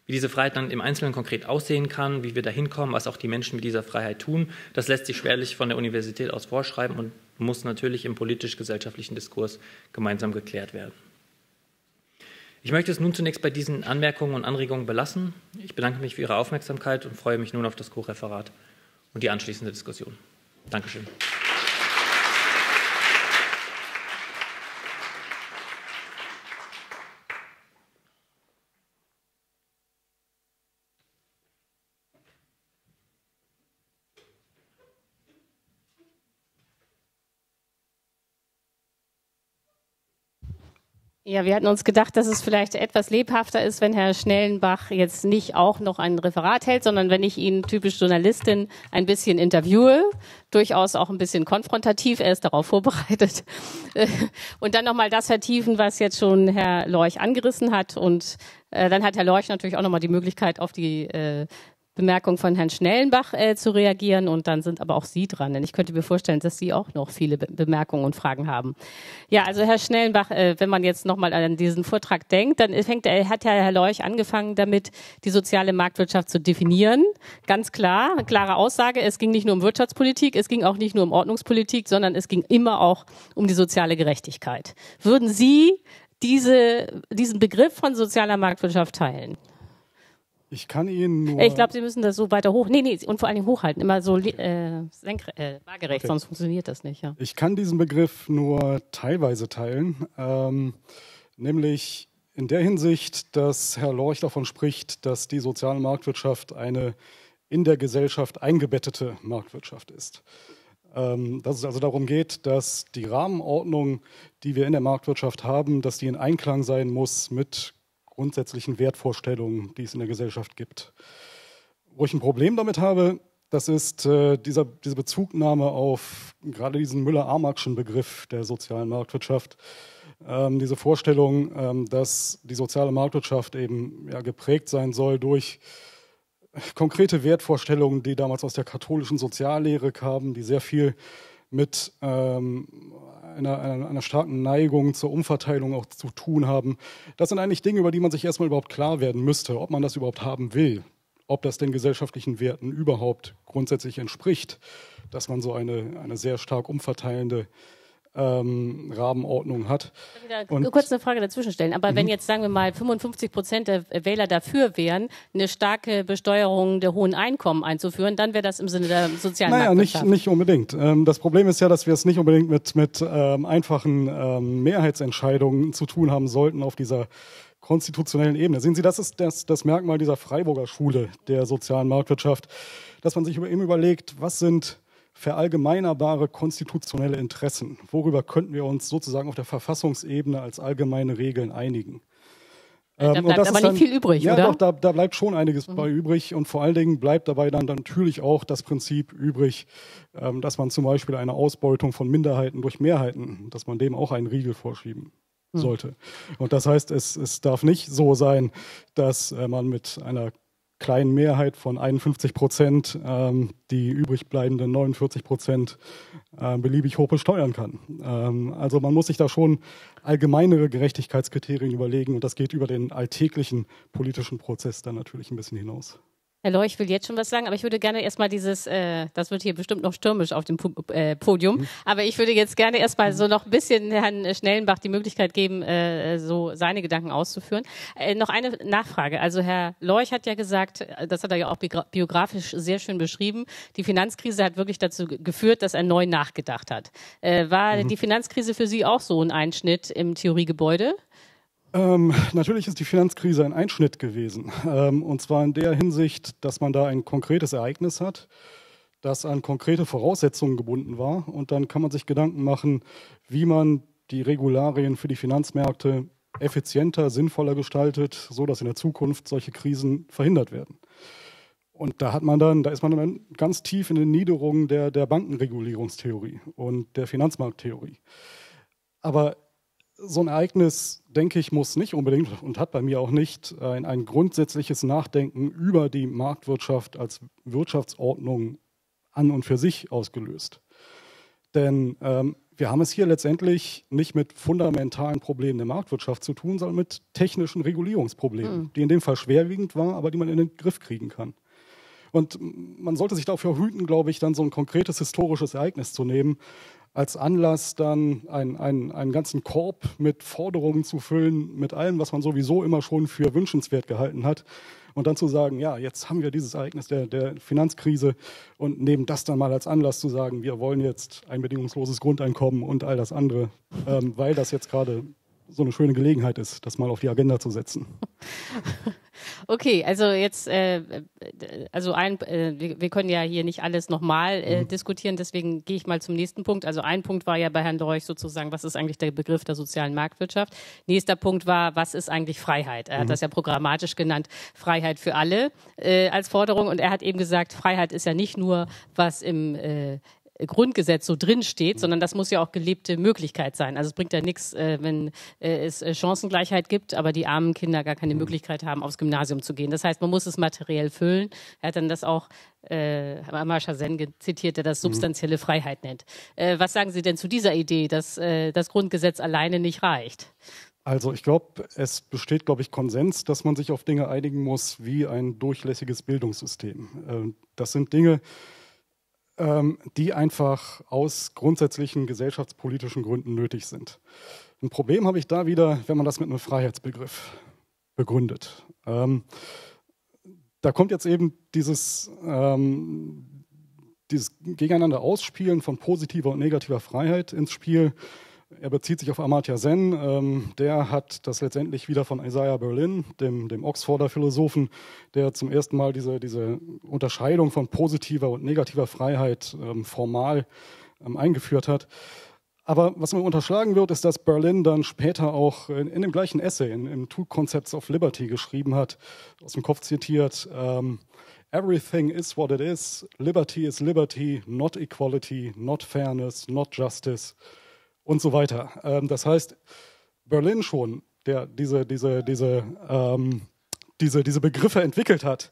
Wie diese Freiheit dann im Einzelnen konkret aussehen kann, wie wir da hinkommen, was auch die Menschen mit dieser Freiheit tun, das lässt sich schwerlich von der Universität aus vorschreiben und muss natürlich im politisch-gesellschaftlichen Diskurs gemeinsam geklärt werden. Ich möchte es nun zunächst bei diesen Anmerkungen und Anregungen belassen. Ich bedanke mich für Ihre Aufmerksamkeit und freue mich nun auf das Co-Referat und die anschließende Diskussion. Dankeschön. Ja, wir hatten uns gedacht, dass es vielleicht etwas lebhafter ist, wenn Herr Schnellenbach jetzt nicht auch noch ein Referat hält, sondern wenn ich ihn typisch Journalistin ein bisschen interviewe, durchaus auch ein bisschen konfrontativ, er ist darauf vorbereitet. Und dann nochmal das vertiefen, was jetzt schon Herr Lorch angerissen hat. Und dann hat Herr Lorch natürlich auch nochmal die Möglichkeit, auf die Bemerkung von Herrn Schnellenbach zu reagieren, und dann sind aber auch Sie dran, denn ich könnte mir vorstellen, dass Sie auch noch viele Bemerkungen und Fragen haben. Ja, also Herr Schnellenbach, wenn man jetzt nochmal an diesen Vortrag denkt, dann hat ja Herr Lorch angefangen damit, die soziale Marktwirtschaft zu definieren. Ganz klar, eine klare Aussage, es ging nicht nur um Wirtschaftspolitik, es ging auch nicht nur um Ordnungspolitik, sondern es ging immer auch um die soziale Gerechtigkeit. Würden Sie diesen Begriff von sozialer Marktwirtschaft teilen? Ich kann Ihnen nur... Ich glaube, Sie müssen das so weiter hoch... Nee, und vor allem hochhalten, immer so waagerecht, okay. Sonst funktioniert das nicht. Ja. Ich kann diesen Begriff nur teilweise teilen, nämlich in der Hinsicht, dass Herr Lorch davon spricht, dass die soziale Marktwirtschaft eine in der Gesellschaft eingebettete Marktwirtschaft ist. Dass es also darum geht, dass die Rahmenordnung, die wir in der Marktwirtschaft haben, dass die in Einklang sein muss mit grundsätzlichen Wertvorstellungen, die es in der Gesellschaft gibt. Wo ich ein Problem damit habe, das ist diese Bezugnahme auf gerade diesen Müller-Armarck'schen Begriff der sozialen Marktwirtschaft. Diese Vorstellung, dass die soziale Marktwirtschaft eben ja, geprägt sein soll durch konkrete Wertvorstellungen, die damals aus der katholischen Soziallehre kamen, die sehr viel mit einer starken Neigung zur Umverteilung auch zu tun haben. Das sind eigentlich Dinge, über die man sich erstmal überhaupt klar werden müsste, ob man das überhaupt haben will, ob das den gesellschaftlichen Werten überhaupt grundsätzlich entspricht, dass man so eine sehr stark umverteilende Rahmenordnung hat. Ich kann wieder kurz eine Frage dazwischen stellen, aber wenn jetzt, sagen wir mal, 55% der Wähler dafür wären, eine starke Besteuerung der hohen Einkommen einzuführen, dann wäre das im Sinne der sozialen Marktwirtschaft. Naja, nicht unbedingt. Das Problem ist ja, dass wir es nicht unbedingt mit einfachen Mehrheitsentscheidungen zu tun haben sollten auf dieser konstitutionellen Ebene. Sehen Sie, das ist das Merkmal dieser Freiburger Schule der sozialen Marktwirtschaft, dass man sich eben überlegt, was sind verallgemeinerbare konstitutionelle Interessen. Worüber könnten wir uns sozusagen auf der Verfassungsebene als allgemeine Regeln einigen? Da bleibt aber nicht viel übrig, ja, oder? Ja, doch, da bleibt schon einiges bei übrig. Und vor allen Dingen bleibt dabei dann natürlich auch das Prinzip übrig, dass man zum Beispiel eine Ausbeutung von Minderheiten durch Mehrheiten, dass man dem auch einen Riegel vorschieben sollte. Und das heißt, es darf nicht so sein, dass man mit einer kleinen Mehrheit von 51% die übrig bleibenden 49% beliebig hoch besteuern kann. Also man muss sich da schon allgemeinere Gerechtigkeitskriterien überlegen und das geht über den alltäglichen politischen Prozess dann natürlich ein bisschen hinaus. Herr Lorch will jetzt schon was sagen, aber ich würde gerne erstmal dieses, das wird hier bestimmt noch stürmisch auf dem Podium, aber ich würde jetzt gerne erstmal so noch ein bisschen Herrn Schnellenbach die Möglichkeit geben, so seine Gedanken auszuführen. Noch eine Nachfrage. Also Herr Lorch hat ja gesagt, das hat er ja auch biografisch sehr schön beschrieben, die Finanzkrise hat wirklich dazu geführt, dass er neu nachgedacht hat. War die Finanzkrise für Sie auch so ein Einschnitt im Theoriegebäude? Natürlich ist die Finanzkrise ein Einschnitt gewesen, und zwar in der Hinsicht, dass man da ein konkretes Ereignis hat, das an konkrete Voraussetzungen gebunden war. Und dann kann man sich Gedanken machen, wie man die Regularien für die Finanzmärkte effizienter, sinnvoller gestaltet, so dass in der Zukunft solche Krisen verhindert werden. Und da ist man dann ganz tief in den Niederungen der Bankenregulierungstheorie und der Finanzmarkttheorie. Aber so ein Ereignis, denke ich, muss nicht unbedingt und hat bei mir auch nicht ein grundsätzliches Nachdenken über die Marktwirtschaft als Wirtschaftsordnung an und für sich ausgelöst. Denn wir haben es hier letztendlich nicht mit fundamentalen Problemen der Marktwirtschaft zu tun, sondern mit technischen Regulierungsproblemen, die in dem Fall schwerwiegend waren, aber die man in den Griff kriegen kann. Und man sollte sich dafür hüten, glaube ich, dann so ein konkretes historisches Ereignis zu nehmen, als Anlass dann einen ganzen Korb mit Forderungen zu füllen, mit allem, was man sowieso immer schon für wünschenswert gehalten hat. Und dann zu sagen, ja, jetzt haben wir dieses Ereignis der Finanzkrise und nehmen das dann mal als Anlass zu sagen, wir wollen jetzt ein bedingungsloses Grundeinkommen und all das andere, weil das jetzt gerade so eine schöne Gelegenheit ist, das mal auf die Agenda zu setzen. Okay, also jetzt, wir können ja hier nicht alles nochmal diskutieren, deswegen gehe ich mal zum nächsten Punkt. Also ein Punkt war ja bei Herrn Lorch sozusagen, was ist eigentlich der Begriff der sozialen Marktwirtschaft? Nächster Punkt war, was ist eigentlich Freiheit? Er hat das ja programmatisch genannt, Freiheit für alle als Forderung. Und er hat eben gesagt, Freiheit ist ja nicht nur, was im Grundgesetz so drin steht, sondern das muss ja auch gelebte Möglichkeit sein. Also es bringt ja nichts, wenn es Chancengleichheit gibt, aber die armen Kinder gar keine Möglichkeit haben, aufs Gymnasium zu gehen. Das heißt, man muss es materiell füllen. Er hat dann das auch Amartya Sen zitiert, der das substanzielle Freiheit nennt. Was sagen Sie denn zu dieser Idee, dass das Grundgesetz alleine nicht reicht? Also ich glaube, es besteht, glaube ich, Konsens, dass man sich auf Dinge einigen muss wie ein durchlässiges Bildungssystem. Das sind Dinge, die einfach aus grundsätzlichen gesellschaftspolitischen Gründen nötig sind. Ein Problem habe ich da wieder, wenn man das mit einem Freiheitsbegriff begründet. Da kommt jetzt eben dieses Gegeneinander ausspielen von positiver und negativer Freiheit ins Spiel. Er bezieht sich auf Amartya Sen, der hat das letztendlich wieder von Isaiah Berlin, dem Oxforder Philosophen, der zum ersten Mal diese Unterscheidung von positiver und negativer Freiheit formal eingeführt hat. Aber was man unterschlagen wird, ist, dass Berlin dann später auch in dem gleichen Essay, in Two Concepts of Liberty geschrieben hat, aus dem Kopf zitiert, Everything is what it is, liberty is liberty, not equality, not fairness, not justice. Und so weiter. Das heißt, Berlin schon, der diese Begriffe entwickelt hat,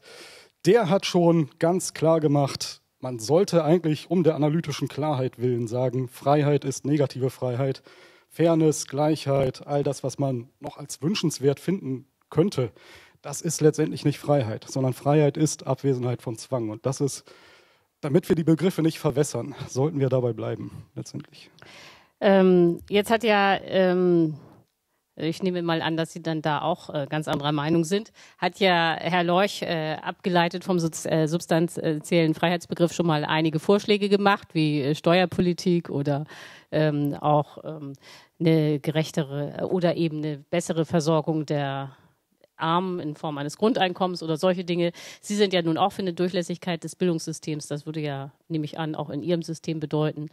der hat schon ganz klar gemacht, man sollte eigentlich um der analytischen Klarheit willen sagen, Freiheit ist negative Freiheit, Fairness, Gleichheit, all das, was man noch als wünschenswert finden könnte, das ist letztendlich nicht Freiheit, sondern Freiheit ist Abwesenheit von Zwang. Und das ist, damit wir die Begriffe nicht verwässern, sollten wir dabei bleiben, letztendlich. Jetzt hat ja, ich nehme mal an, dass Sie dann da auch ganz anderer Meinung sind, hat ja Herr Lorch abgeleitet vom substanziellen Freiheitsbegriff schon mal einige Vorschläge gemacht, wie Steuerpolitik oder auch eine gerechtere oder eben eine bessere Versorgung der Armen in Form eines Grundeinkommens oder solche Dinge. Sie sind ja nun auch für eine Durchlässigkeit des Bildungssystems. Das würde ja, nehme ich an, auch in Ihrem System bedeuten,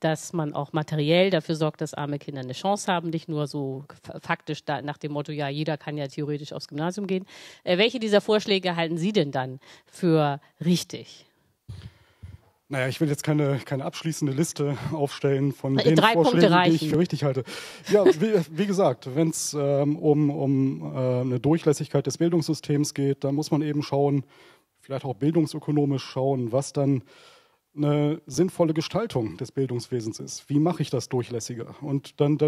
dass man auch materiell dafür sorgt, dass arme Kinder eine Chance haben, nicht nur so faktisch nach dem Motto, ja, jeder kann ja theoretisch aufs Gymnasium gehen. Welche dieser Vorschläge halten Sie denn dann für richtig? Naja, ich will jetzt keine abschließende Liste aufstellen von den Vorschlägen, die ich für richtig halte. Ja, wie gesagt, wenn es um eine Durchlässigkeit des Bildungssystems geht, dann muss man eben schauen, vielleicht auch bildungsökonomisch schauen, was dann eine sinnvolle Gestaltung des Bildungswesens ist. Wie mache ich das durchlässiger? Und dann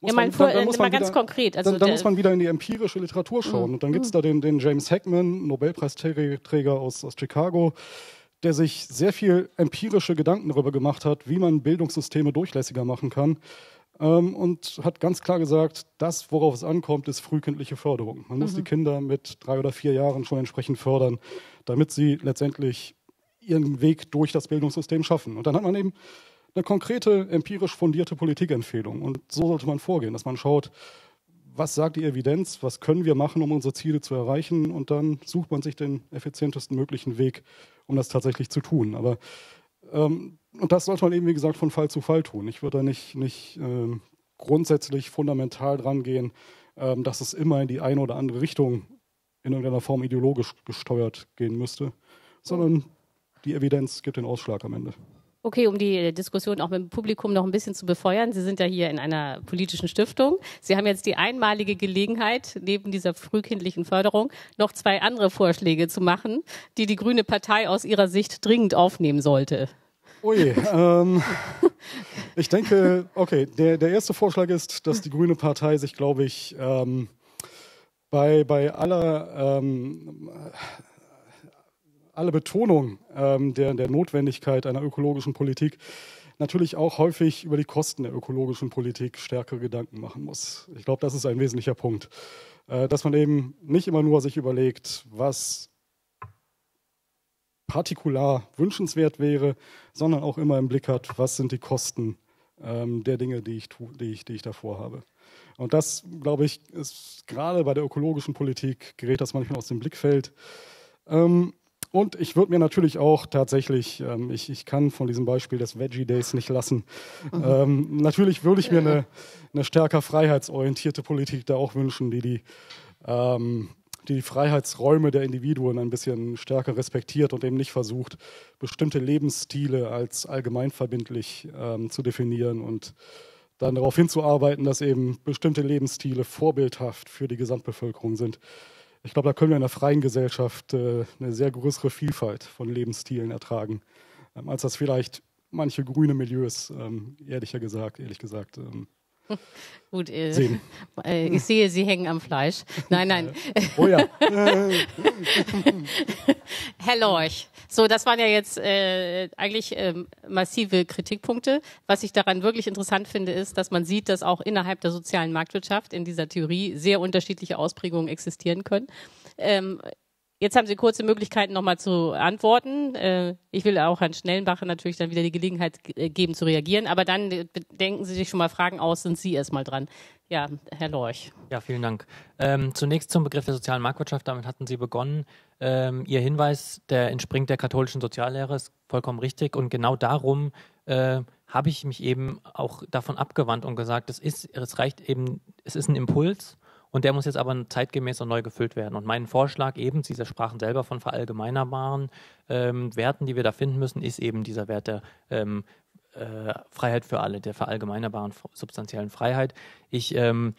muss man wieder in die empirische Literatur schauen. Und dann gibt es da den James Heckman, Nobelpreisträger aus Chicago, der sich sehr viel empirische Gedanken darüber gemacht hat, wie man Bildungssysteme durchlässiger machen kann, und hat ganz klar gesagt, das, worauf es ankommt, ist frühkindliche Förderung. Man muss die Kinder mit 3 oder 4 Jahren schon entsprechend fördern, damit sie letztendlich ihren Weg durch das Bildungssystem schaffen. Und dann hat man eben eine konkrete, empirisch fundierte Politikempfehlung. Und so sollte man vorgehen, dass man schaut, was sagt die Evidenz, was können wir machen, um unsere Ziele zu erreichen, und dann sucht man sich den effizientesten möglichen Weg, um das tatsächlich zu tun. Aber Und das sollte man eben, wie gesagt, von Fall zu Fall tun. Ich würde da nicht grundsätzlich fundamental dran gehen, dass es immer in die eine oder andere Richtung in irgendeiner Form ideologisch gesteuert gehen müsste, sondern die Evidenz gibt den Ausschlag am Ende. Okay, um die Diskussion auch mit dem Publikum noch ein bisschen zu befeuern. Sie sind ja hier in einer politischen Stiftung. Sie haben jetzt die einmalige Gelegenheit, neben dieser frühkindlichen Förderung noch zwei andere Vorschläge zu machen, die die Grüne Partei aus ihrer Sicht dringend aufnehmen sollte. Ui, ich denke, okay, der erste Vorschlag ist, dass die Grüne Partei sich, glaube ich, bei aller... alle Betonung der Notwendigkeit einer ökologischen Politik natürlich auch häufig über die Kosten der ökologischen Politik stärkere Gedanken machen muss. Ich glaube, das ist ein wesentlicher Punkt. Dass man eben nicht immer nur sich überlegt, was partikular wünschenswert wäre, sondern auch immer im Blick hat, was sind die Kosten der Dinge, die ich davor habe. Und das, glaube ich, ist gerade bei der ökologischen Politik, gerät das manchmal aus dem Blickfeld. Und ich würde mir natürlich auch tatsächlich, ich kann von diesem Beispiel des Veggie Days nicht lassen, natürlich würde ich mir eine stärker freiheitsorientierte Politik da auch wünschen, die Freiheitsräume der Individuen ein bisschen stärker respektiert und eben nicht versucht, bestimmte Lebensstile als allgemeinverbindlich zu definieren und dann darauf hinzuarbeiten, dass eben bestimmte Lebensstile vorbildhaft für die Gesamtbevölkerung sind. Ich glaube, da können wir in der freien Gesellschaft eine sehr größere Vielfalt von Lebensstilen ertragen, als das vielleicht manche grüne Milieus, ehrlich gesagt, gut, sehen. Ich sehe, Sie hängen am Fleisch. Nein, nein. Oh ja. Herr Lorch, so, das waren ja jetzt eigentlich massive Kritikpunkte. Was ich daran wirklich interessant finde, ist, dass man sieht, dass auch innerhalb der sozialen Marktwirtschaft in dieser Theorie sehr unterschiedliche Ausprägungen existieren können. Jetzt haben Sie kurze Möglichkeiten, nochmal zu antworten. Ich will auch Herrn Schnellenbach natürlich dann wieder die Gelegenheit geben, zu reagieren. Aber dann denken Sie sich schon mal Fragen aus, sind Sie erstmal dran. Ja, Herr Lorch. Ja, vielen Dank. Zunächst zum Begriff der sozialen Marktwirtschaft. Damit hatten Sie begonnen. Ihr Hinweis, der entspringt der katholischen Soziallehre, ist vollkommen richtig. Und genau darum habe ich mich eben auch davon abgewandt und gesagt, es ist ein Impuls. Und der muss jetzt aber zeitgemäß und neu gefüllt werden. Und mein Vorschlag eben, Sie sprachen selber von verallgemeinerbaren Werten, die wir da finden müssen, ist eben dieser Wert der Freiheit für alle, der verallgemeinerbaren substanziellen Freiheit. Ich habe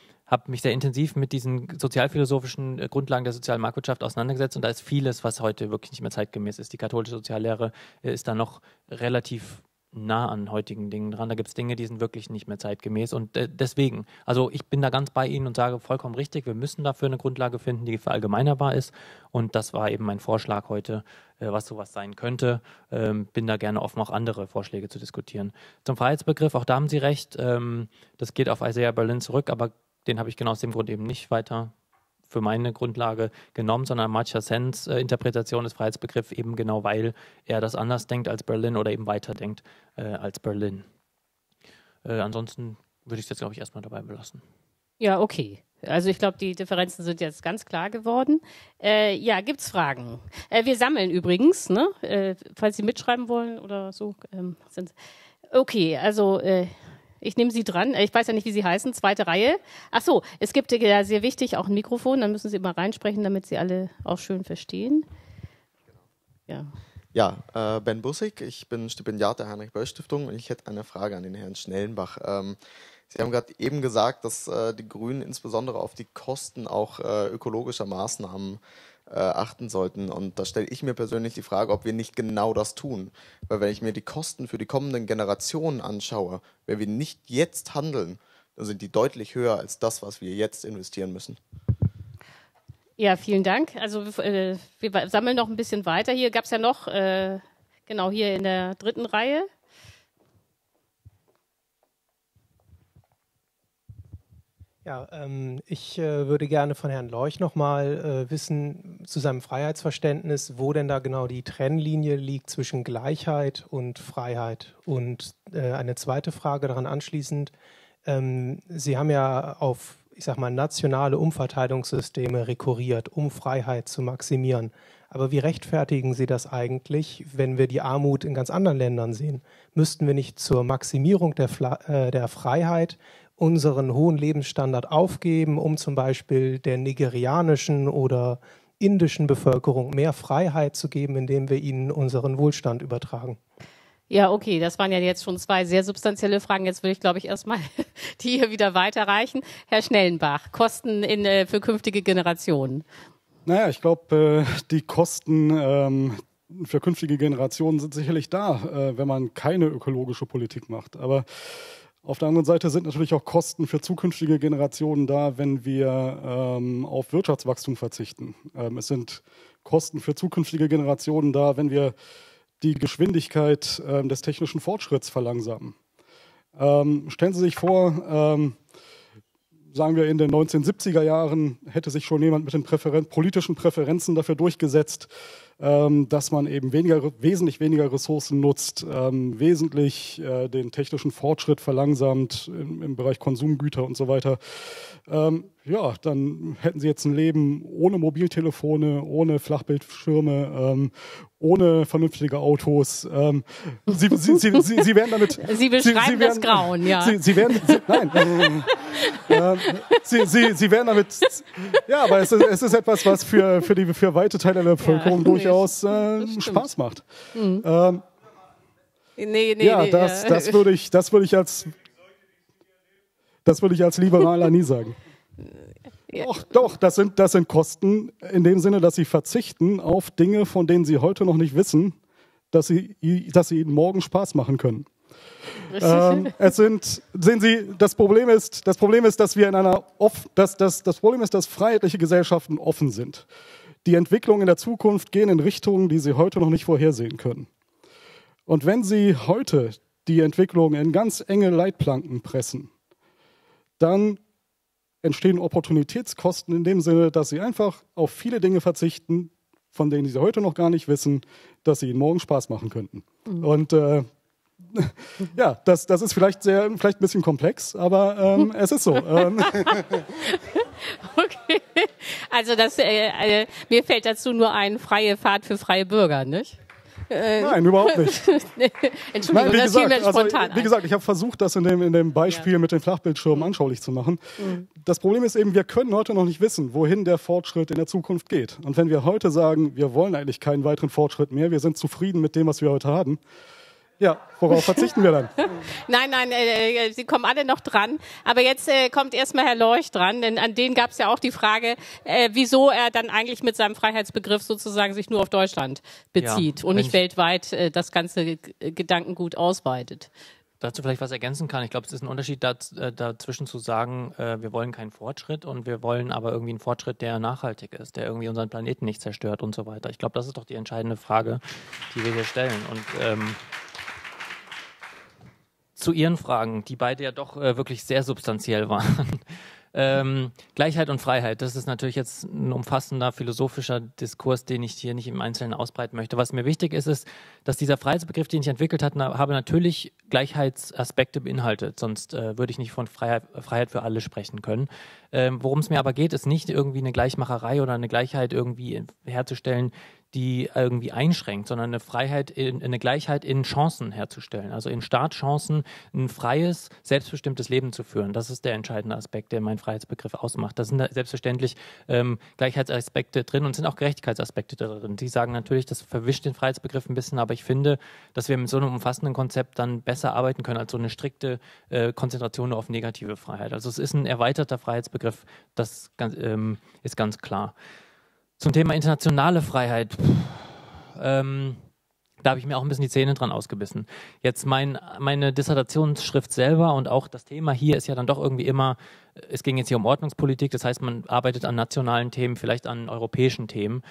mich sehr intensiv mit diesen sozialphilosophischen Grundlagen der sozialen Marktwirtschaft auseinandergesetzt. Und da ist vieles, was heute wirklich nicht mehr zeitgemäß ist. Die katholische Soziallehre ist da noch relativ nah an heutigen Dingen dran. Da gibt es Dinge, die sind wirklich nicht mehr zeitgemäß. Und deswegen, also ich bin da ganz bei Ihnen und sage vollkommen richtig, wir müssen dafür eine Grundlage finden, die verallgemeinerbar ist. Und das war eben mein Vorschlag heute, was sowas sein könnte. Bin da gerne offen, auch andere Vorschläge zu diskutieren. Zum Freiheitsbegriff, auch da haben Sie recht. Das geht auf Isaiah Berlin zurück, aber den habe ich genau aus dem Grund eben nicht weiter für meine Grundlage genommen, sondern Amartya Sens Interpretation des Freiheitsbegriffs eben genau, weil er das anders denkt als Berlin oder eben weiter denkt als Berlin. Ansonsten würde ich es jetzt, glaube ich, erstmal dabei belassen. Ja, okay. Also ich glaube, die Differenzen sind jetzt ganz klar geworden. Ja, gibt es Fragen? Wir sammeln übrigens, ne? Falls Sie mitschreiben wollen oder so. Okay, also... ich nehme Sie dran. Ich weiß ja nicht, wie Sie heißen. Zweite Reihe. Ach so, es gibt ja sehr wichtig auch ein Mikrofon. Dann müssen Sie mal reinsprechen, damit Sie alle auch schön verstehen. Ja, Ben Bussig. Ich bin Stipendiat der Heinrich-Böll-Stiftung und ich hätte eine Frage an den Herrn Schnellenbach. Sie haben gerade eben gesagt, dass die Grünen insbesondere auf die Kosten auch ökologischer Maßnahmen achten sollten. Und da stelle ich mir persönlich die Frage, ob wir nicht genau das tun. Weil wenn ich mir die Kosten für die kommenden Generationen anschaue, wenn wir nicht jetzt handeln, dann sind die deutlich höher als das, was wir jetzt investieren müssen. Ja, vielen Dank. Also wir sammeln noch ein bisschen weiter. Hier gab es ja noch, genau hier in der dritten Reihe. Ja, ich würde gerne von Herrn Lorch nochmal wissen, zu seinem Freiheitsverständnis, wo denn da genau die Trennlinie liegt zwischen Gleichheit und Freiheit. Und eine zweite Frage daran anschließend. Sie haben ja auf ich sag mal, nationale Umverteilungssysteme rekurriert, um Freiheit zu maximieren. Aber wie rechtfertigen Sie das eigentlich, wenn wir die Armut in ganz anderen Ländern sehen? Müssten wir nicht zur Maximierung der Freiheit unseren hohen Lebensstandard aufgeben, um zum Beispiel der nigerianischen oder indischen Bevölkerung mehr Freiheit zu geben, indem wir ihnen unseren Wohlstand übertragen? Ja, okay, das waren ja jetzt schon zwei sehr substanzielle Fragen. Jetzt will ich, glaube ich, erstmal die hier wieder weiterreichen. Herr Schnellenbach, Kosten für künftige Generationen. Naja, ich glaube, die Kosten für künftige Generationen sind sicherlich da, wenn man keine ökologische Politik macht. Aber auf der anderen Seite sind natürlich auch Kosten für zukünftige Generationen da, wenn wir auf Wirtschaftswachstum verzichten. Es sind Kosten für zukünftige Generationen da, wenn wir die Geschwindigkeit des technischen Fortschritts verlangsamen. Stellen Sie sich vor, sagen wir in den 1970er Jahren hätte sich schon jemand mit den politischen Präferenzen dafür durchgesetzt, dass man eben wesentlich weniger Ressourcen nutzt, wesentlich den technischen Fortschritt verlangsamt im Bereich Konsumgüter und so weiter. Ja, dann hätten Sie jetzt ein Leben ohne Mobiltelefone, ohne Flachbildschirme, ohne vernünftige Autos. Sie werden damit... Sie beschreiben das Grauen, ja. Sie werden damit... Ja, aber es ist etwas, was für weite Teile der Bevölkerung durchaus Spaß macht. Mhm. Das würde ich als... Das würde ich als Liberaler nie sagen. Doch, das sind Kosten in dem Sinne, dass sie verzichten auf Dinge, von denen sie heute noch nicht wissen, dass sie ihnen morgen Spaß machen können. Das Problem ist, dass freiheitliche Gesellschaften offen sind. Die Entwicklungen in der Zukunft gehen in Richtungen, die sie heute noch nicht vorhersehen können. Und wenn sie heute die Entwicklungen in ganz enge Leitplanken pressen, dann entstehen Opportunitätskosten in dem Sinne, dass sie einfach auf viele Dinge verzichten, von denen sie heute noch gar nicht wissen, dass sie ihnen morgen Spaß machen könnten. Mhm. Und ja, das ist vielleicht ein bisschen komplex, aber es ist so. Okay, also mir fällt dazu nur ein: freie Fahrt für freie Bürger, nicht? Nein, überhaupt nicht. Entschuldigung, das fiel mir spontan. Wie gesagt, ich habe versucht, das in dem Beispiel mit den Flachbildschirmen anschaulich zu machen. Mhm. Das Problem ist eben, wir können heute noch nicht wissen, wohin der Fortschritt in der Zukunft geht. Und wenn wir heute sagen, wir wollen eigentlich keinen weiteren Fortschritt mehr, wir sind zufrieden mit dem, was wir heute haben, ja, worauf verzichten wir dann? Nein, Sie kommen alle noch dran. Aber jetzt kommt erstmal Herr Lorch dran, denn an den gab es ja auch die Frage, wieso er dann eigentlich mit seinem Freiheitsbegriff sozusagen sich nur auf Deutschland bezieht, ja, und nicht weltweit das ganze Gedankengut ausweitet. Dazu vielleicht was ergänzen kann. Ich glaube, es ist ein Unterschied dazwischen zu sagen, wir wollen keinen Fortschritt und wir wollen aber irgendwie einen Fortschritt, der nachhaltig ist, der irgendwie unseren Planeten nicht zerstört und so weiter. Ich glaube, das ist doch die entscheidende Frage, die wir hier stellen. Und zu Ihren Fragen, die beide ja doch wirklich sehr substanziell waren. Gleichheit und Freiheit, das ist natürlich jetzt ein umfassender philosophischer Diskurs, den ich hier nicht im Einzelnen ausbreiten möchte. Was mir wichtig ist, ist, dass dieser Freiheitsbegriff, den ich entwickelt habe, natürlich Gleichheitsaspekte beinhaltet. Sonst würde ich nicht von Freiheit für alle sprechen können. Worum es mir aber geht, ist nicht irgendwie eine Gleichmacherei oder eine Gleichheit irgendwie herzustellen, die irgendwie einschränkt, sondern eine Gleichheit in Chancen herzustellen, also in Startchancen, ein freies, selbstbestimmtes Leben zu führen. Das ist der entscheidende Aspekt, der mein Freiheitsbegriff ausmacht. Da sind selbstverständlich Gleichheitsaspekte drin und sind auch Gerechtigkeitsaspekte drin. Die sagen natürlich, das verwischt den Freiheitsbegriff ein bisschen, aber ich finde, dass wir mit so einem umfassenden Konzept dann besser arbeiten können als so eine strikte Konzentration nur auf negative Freiheit. Also es ist ein erweiterter Freiheitsbegriff, das ist ganz klar. Zum Thema internationale Freiheit, da habe ich mir auch ein bisschen die Zähne dran ausgebissen. Jetzt meine Dissertationsschrift selber und auch das Thema hier ist ja dann doch irgendwie immer, es ging jetzt hier um Ordnungspolitik, das heißt, man arbeitet an nationalen Themen, vielleicht an europäischen Themen.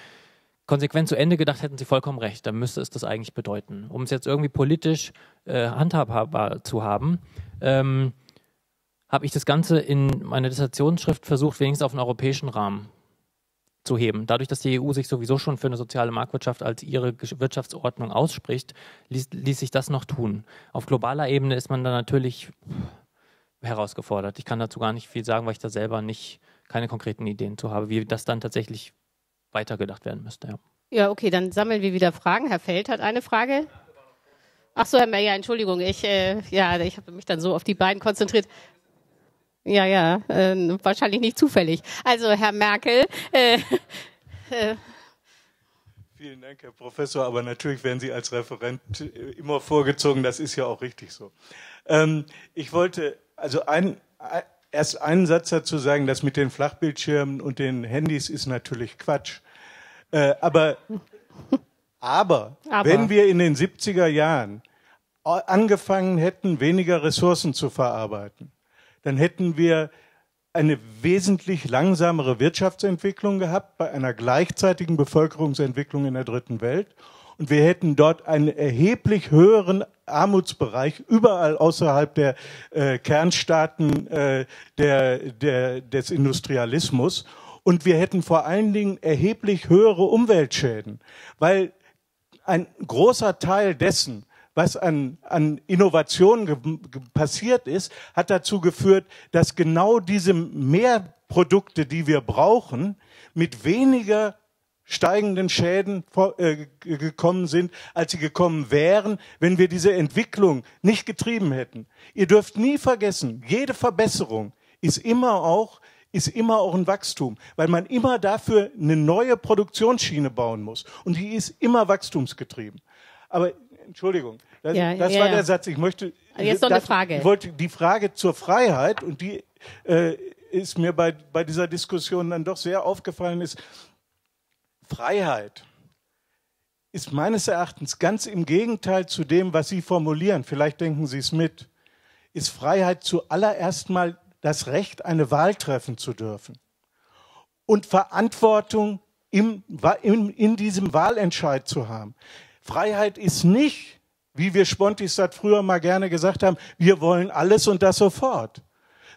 Konsequent zu Ende gedacht, hätten Sie vollkommen recht, dann müsste es das eigentlich bedeuten. Um es jetzt irgendwie politisch handhabbar zu haben, habe ich das Ganze in meiner Dissertationsschrift versucht, wenigstens auf einen europäischen Rahmen zu heben. Dadurch, dass die EU sich sowieso schon für eine soziale Marktwirtschaft als ihre Wirtschaftsordnung ausspricht, ließ sich das noch tun. Auf globaler Ebene ist man da natürlich herausgefordert. Ich kann dazu gar nicht viel sagen, weil ich da selber keine konkreten Ideen zu habe, wie das dann tatsächlich weitergedacht werden müsste. Ja, ja, okay, dann sammeln wir wieder Fragen. Herr Feld hat eine Frage. Ach so, Herr Meyer, Entschuldigung, ich habe mich dann so auf die beiden konzentriert. Ja, ja, wahrscheinlich nicht zufällig. Also, Herr Merkel. Vielen Dank, Herr Professor. Aber natürlich werden Sie als Referent immer vorgezogen. Das ist ja auch richtig so. Ich wollte also erst einen Satz dazu sagen, das mit den Flachbildschirmen und den Handys ist natürlich Quatsch. Aber wenn wir in den 70er Jahren angefangen hätten, weniger Ressourcen zu verarbeiten, dann hätten wir eine wesentlich langsamere Wirtschaftsentwicklung gehabt bei einer gleichzeitigen Bevölkerungsentwicklung in der dritten Welt. Und wir hätten dort einen erheblich höheren Armutsbereich überall außerhalb der Kernstaaten des Industrialismus. Und wir hätten vor allen Dingen erheblich höhere Umweltschäden, weil ein großer Teil dessen, was an Innovationen passiert ist, hat dazu geführt, dass genau diese Mehrprodukte, die wir brauchen, mit weniger steigenden Schäden gekommen sind, als sie gekommen wären, wenn wir diese Entwicklung nicht getrieben hätten. Ihr dürft nie vergessen, jede Verbesserung ist immer auch ein Wachstum, weil man immer dafür eine neue Produktionsschiene bauen muss. Und die ist immer wachstumsgetrieben. Aber, Entschuldigung, das war der Satz. Ich möchte... Jetzt noch eine Frage. Ich wollte die Frage zur Freiheit, und die ist mir bei dieser Diskussion dann doch sehr aufgefallen, ist, Freiheit ist meines Erachtens ganz im Gegenteil zu dem, was Sie formulieren, vielleicht denken Sie es mit, ist Freiheit zuallererst mal das Recht, eine Wahl treffen zu dürfen und Verantwortung in diesem Wahlentscheid zu haben. Freiheit ist nicht, wie wir Spontistat früher mal gerne gesagt haben, wir wollen alles und das sofort,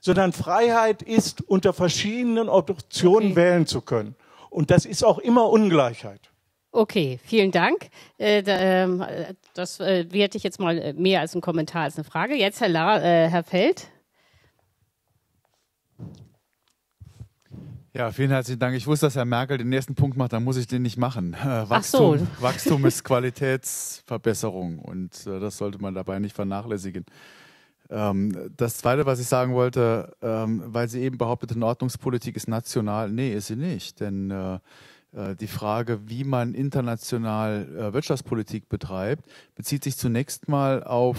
sondern Freiheit ist, unter verschiedenen Optionen wählen zu können. Und das ist auch immer Ungleichheit. Okay, vielen Dank. Das werte ich jetzt mal mehr als einen Kommentar, als eine Frage. Jetzt Herr Feld. Ja, vielen herzlichen Dank. Ich wusste, dass Herr Merkel den nächsten Punkt macht, dann muss ich den nicht machen. Wachstum, ach so. Wachstum ist Qualitätsverbesserung und das sollte man dabei nicht vernachlässigen. Das Zweite, was ich sagen wollte, weil Sie eben behaupteten, Ordnungspolitik ist national. Nee, ist sie nicht, denn die Frage, wie man international Wirtschaftspolitik betreibt, bezieht sich zunächst mal auf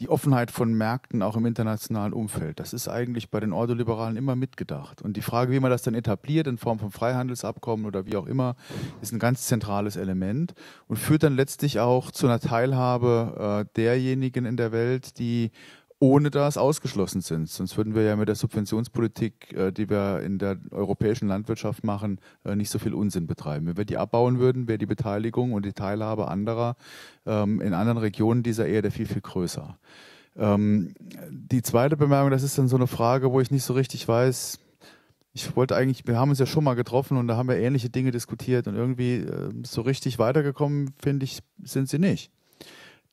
die Offenheit von Märkten auch im internationalen Umfeld. Das ist eigentlich bei den Ordo-Liberalen immer mitgedacht. Und die Frage, wie man das dann etabliert in Form von Freihandelsabkommen oder wie auch immer, ist ein ganz zentrales Element und führt dann letztlich auch zu einer Teilhabe derjenigen in der Welt, die ohne das ausgeschlossen sind. Sonst würden wir ja mit der Subventionspolitik, die wir in der europäischen Landwirtschaft machen, nicht so viel Unsinn betreiben. Wenn wir die abbauen würden, wäre die Beteiligung und die Teilhabe anderer in anderen Regionen dieser Erde viel, viel größer. Die zweite Bemerkung, das ist dann so eine Frage, wo ich nicht so richtig weiß. Ich wollte eigentlich, wir haben uns ja schon mal getroffen und da haben wir ähnliche Dinge diskutiert und irgendwie so richtig weitergekommen, finde ich, sind sie nicht.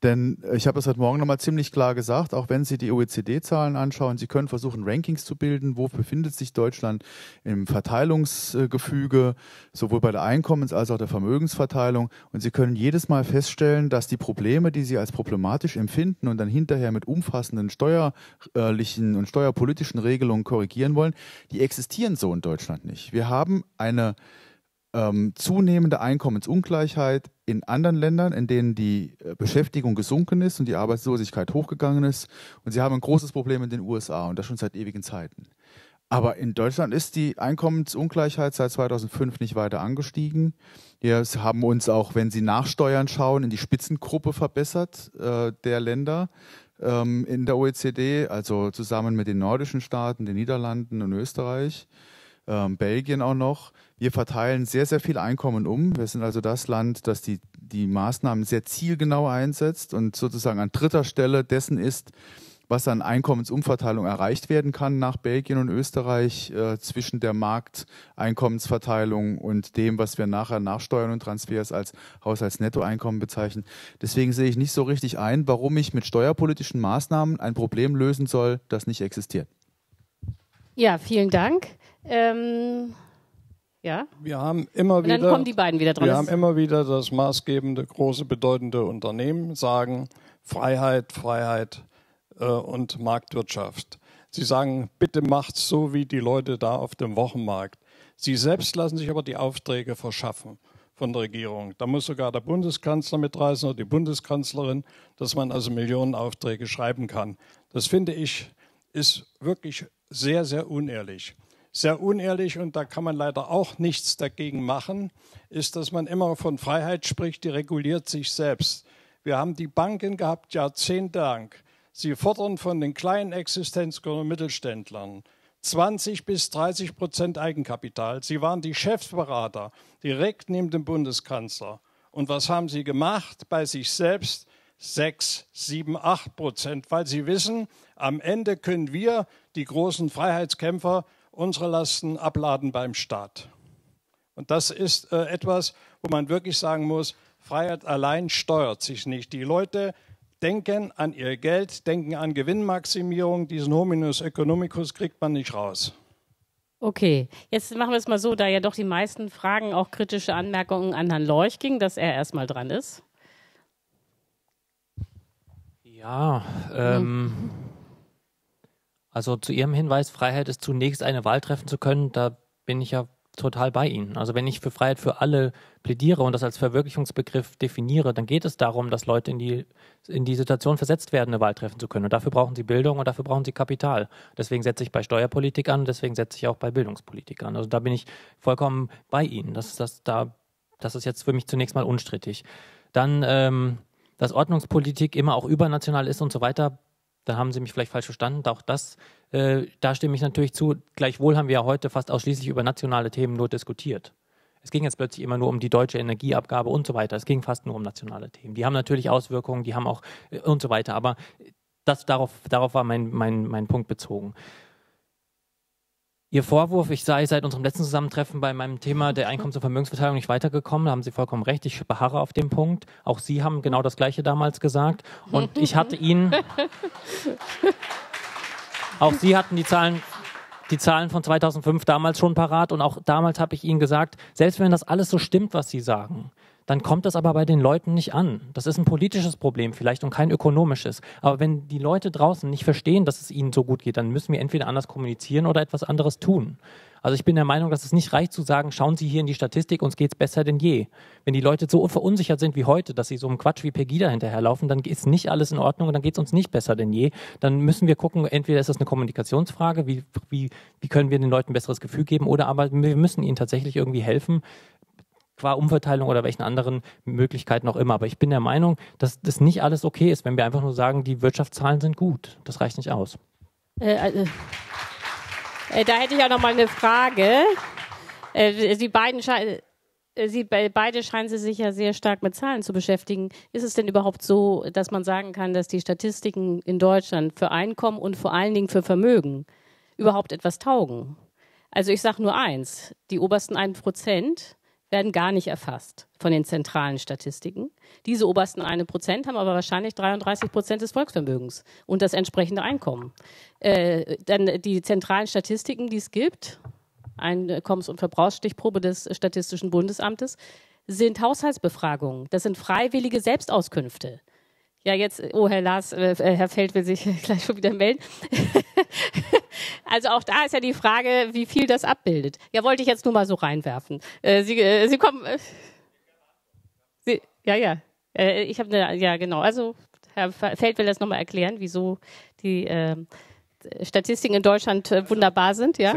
Denn ich habe es heute Morgen nochmal ziemlich klar gesagt, auch wenn Sie die OECD-Zahlen anschauen, Sie können versuchen, Rankings zu bilden, wo befindet sich Deutschland im Verteilungsgefüge, sowohl bei der Einkommens- als auch der Vermögensverteilung. Und Sie können jedes Mal feststellen, dass die Probleme, die Sie als problematisch empfinden und dann hinterher mit umfassenden steuerlichen und steuerpolitischen Regelungen korrigieren wollen, die existieren so in Deutschland nicht. Wir haben eine zunehmende Einkommensungleichheit in anderen Ländern, in denen die Beschäftigung gesunken ist und die Arbeitslosigkeit hochgegangen ist. Und sie haben ein großes Problem in den USA und das schon seit ewigen Zeiten. Aber in Deutschland ist die Einkommensungleichheit seit 2005 nicht weiter angestiegen. Wir haben uns auch, wenn Sie nach Steuern schauen, in die Spitzengruppe verbessert der Länder in der OECD, also zusammen mit den nordischen Staaten, den Niederlanden und Österreich, Belgien auch noch. Wir verteilen sehr, sehr viel Einkommen um. Wir sind also das Land, das die Maßnahmen sehr zielgenau einsetzt und sozusagen an dritter Stelle dessen ist, was an Einkommensumverteilung erreicht werden kann nach Belgien und Österreich zwischen der Markteinkommensverteilung und dem, was wir nachher nach Steuern und Transfers als Haushaltsnettoeinkommen bezeichnen. Deswegen sehe ich nicht so richtig ein, warum ich mit steuerpolitischen Maßnahmen ein Problem lösen soll, das nicht existiert. Ja, vielen Dank. Ja. Wir haben immer wieder, dann kommen die beiden wieder dran. Wir haben immer wieder das maßgebende, große, bedeutende Unternehmen sagen Freiheit, Freiheit und Marktwirtschaft. Sie sagen, bitte macht's so wie die Leute da auf dem Wochenmarkt. Sie selbst lassen sich aber die Aufträge verschaffen von der Regierung. Da muss sogar der Bundeskanzler mitreißen oder die Bundeskanzlerin, dass man also Millionen Aufträge schreiben kann. Das finde ich ist wirklich sehr, sehr unehrlich. Sehr unehrlich, und da kann man leider auch nichts dagegen machen, ist, dass man immer von Freiheit spricht, die reguliert sich selbst. Wir haben die Banken gehabt, jahrzehntelang. Sie fordern von den kleinen Existenzgründern und Mittelständlern 20 bis 30% Eigenkapital. Sie waren die Chefberater, direkt neben dem Bundeskanzler. Und was haben sie gemacht? Bei sich selbst 6, 7, 8%, weil sie wissen, am Ende können wir, die großen Freiheitskämpfer, unsere Lasten abladen beim Staat. Und das ist etwas, wo man wirklich sagen muss, Freiheit allein steuert sich nicht. Die Leute denken an ihr Geld, denken an Gewinnmaximierung. Diesen Hominus economicus kriegt man nicht raus. Okay, jetzt machen wir es mal so, da ja doch die meisten Fragen, auch kritische Anmerkungen an Herrn Lorch gingen, dass er erstmal dran ist. Ja, also zu Ihrem Hinweis, Freiheit ist zunächst eine Wahl treffen zu können, da bin ich ja total bei Ihnen. Also wenn ich für Freiheit für alle plädiere und das als Verwirklichungsbegriff definiere, dann geht es darum, dass Leute in die Situation versetzt werden, eine Wahl treffen zu können. Und dafür brauchen sie Bildung und dafür brauchen sie Kapital. Deswegen setze ich bei Steuerpolitik an, deswegen setze ich auch bei Bildungspolitik an. Also da bin ich vollkommen bei Ihnen. Das ist jetzt für mich zunächst mal unstrittig. Dann, dass Ordnungspolitik immer auch übernational ist und so weiter, da haben Sie mich vielleicht falsch verstanden. Auch das, da stimme ich natürlich zu. Gleichwohl haben wir ja heute fast ausschließlich über nationale Themen nur diskutiert. Es ging jetzt plötzlich immer nur um die deutsche Energieabgabe und so weiter. Es ging fast nur um nationale Themen. Die haben natürlich Auswirkungen, die haben auch und so weiter. Aber das, darauf war mein Punkt bezogen. Ihr Vorwurf, ich sei seit unserem letzten Zusammentreffen bei meinem Thema der Einkommens- und Vermögensverteilung nicht weitergekommen, da haben Sie vollkommen recht, ich beharre auf dem Punkt. Auch Sie haben genau das Gleiche damals gesagt und ich hatte Ihnen, auch Sie hatten die Zahlen von 2005 damals schon parat und auch damals habe ich Ihnen gesagt, selbst wenn das alles so stimmt, was Sie sagen, dann kommt das aber bei den Leuten nicht an. Das ist ein politisches Problem vielleicht und kein ökonomisches. Aber wenn die Leute draußen nicht verstehen, dass es ihnen so gut geht, dann müssen wir entweder anders kommunizieren oder etwas anderes tun. Also ich bin der Meinung, dass es nicht reicht zu sagen, schauen Sie hier in die Statistik, uns geht's besser denn je. Wenn die Leute so verunsichert sind wie heute, dass sie so einem Quatsch wie Pegida hinterherlaufen, dann ist nicht alles in Ordnung und dann geht es uns nicht besser denn je. Dann müssen wir gucken, entweder ist das eine Kommunikationsfrage, wie können wir den Leuten ein besseres Gefühl geben, oder aber wir müssen ihnen tatsächlich irgendwie helfen, qua Umverteilung oder welchen anderen Möglichkeiten auch immer. Aber ich bin der Meinung, dass das nicht alles okay ist, wenn wir einfach nur sagen, die Wirtschaftszahlen sind gut. Das reicht nicht aus. Da hätte ich auch noch mal eine Frage. Beide scheinen Sie sich ja sehr stark mit Zahlen zu beschäftigen. Ist es denn überhaupt so, dass man sagen kann, dass die Statistiken in Deutschland für Einkommen und vor allen Dingen für Vermögen überhaupt etwas taugen? Also ich sage nur eins, die obersten 1% werden gar nicht erfasst von den zentralen Statistiken. Diese obersten 1% haben aber wahrscheinlich 33% des Volksvermögens und das entsprechende Einkommen. Dann die zentralen Statistiken, die es gibt, Einkommens- und Verbrauchsstichprobe des Statistischen Bundesamtes, sind Haushaltsbefragungen. Das sind freiwillige Selbstauskünfte. Ja, jetzt, oh, Herr Feld will sich gleich schon wieder melden. Also auch da ist ja die Frage, wie viel das abbildet. Ja, wollte ich jetzt nur mal so reinwerfen. Sie kommen... ich habe eine... Ja, genau. Also Herr Feld will das nochmal erklären, wieso die Statistiken in Deutschland wunderbar sind. Ja?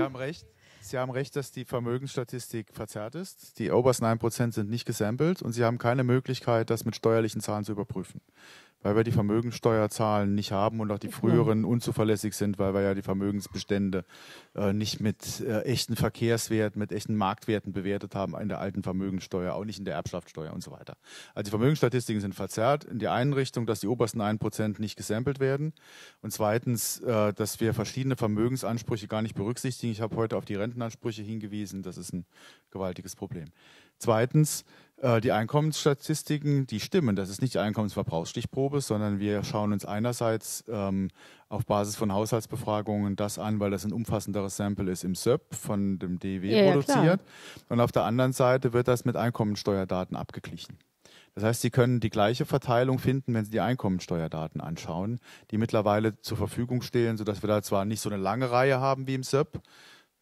Sie haben recht, dass die Vermögensstatistik verzerrt ist. Die obersten 1% sind nicht gesampelt und Sie haben keine Möglichkeit, das mit steuerlichen Zahlen zu überprüfen. weil wir die Vermögensteuerzahlen nicht haben und auch die früheren unzuverlässig sind, weil wir ja die Vermögensbestände nicht mit echten Verkehrswerten, mit echten Marktwerten bewertet haben in der alten Vermögensteuer, auch nicht in der Erbschaftssteuer und so weiter. Also die Vermögensstatistiken sind verzerrt in die einen Richtung, dass die obersten 1% nicht gesampelt werden und zweitens, dass wir verschiedene Vermögensansprüche gar nicht berücksichtigen. Ich habe heute auf die Rentenansprüche hingewiesen, das ist ein gewaltiges Problem. Zweitens, die Einkommensstatistiken, die stimmen. Das ist nicht die Einkommensverbrauchsstichprobe, sondern wir schauen uns einerseits auf Basis von Haushaltsbefragungen das an, weil das ein umfassenderes Sample ist im SOEP von dem DEW produziert. Und auf der anderen Seite wird das mit Einkommensteuerdaten abgeglichen. Das heißt, Sie können die gleiche Verteilung finden, wenn Sie die Einkommensteuerdaten anschauen, die mittlerweile zur Verfügung stehen, sodass wir da zwar nicht so eine lange Reihe haben wie im SOEP,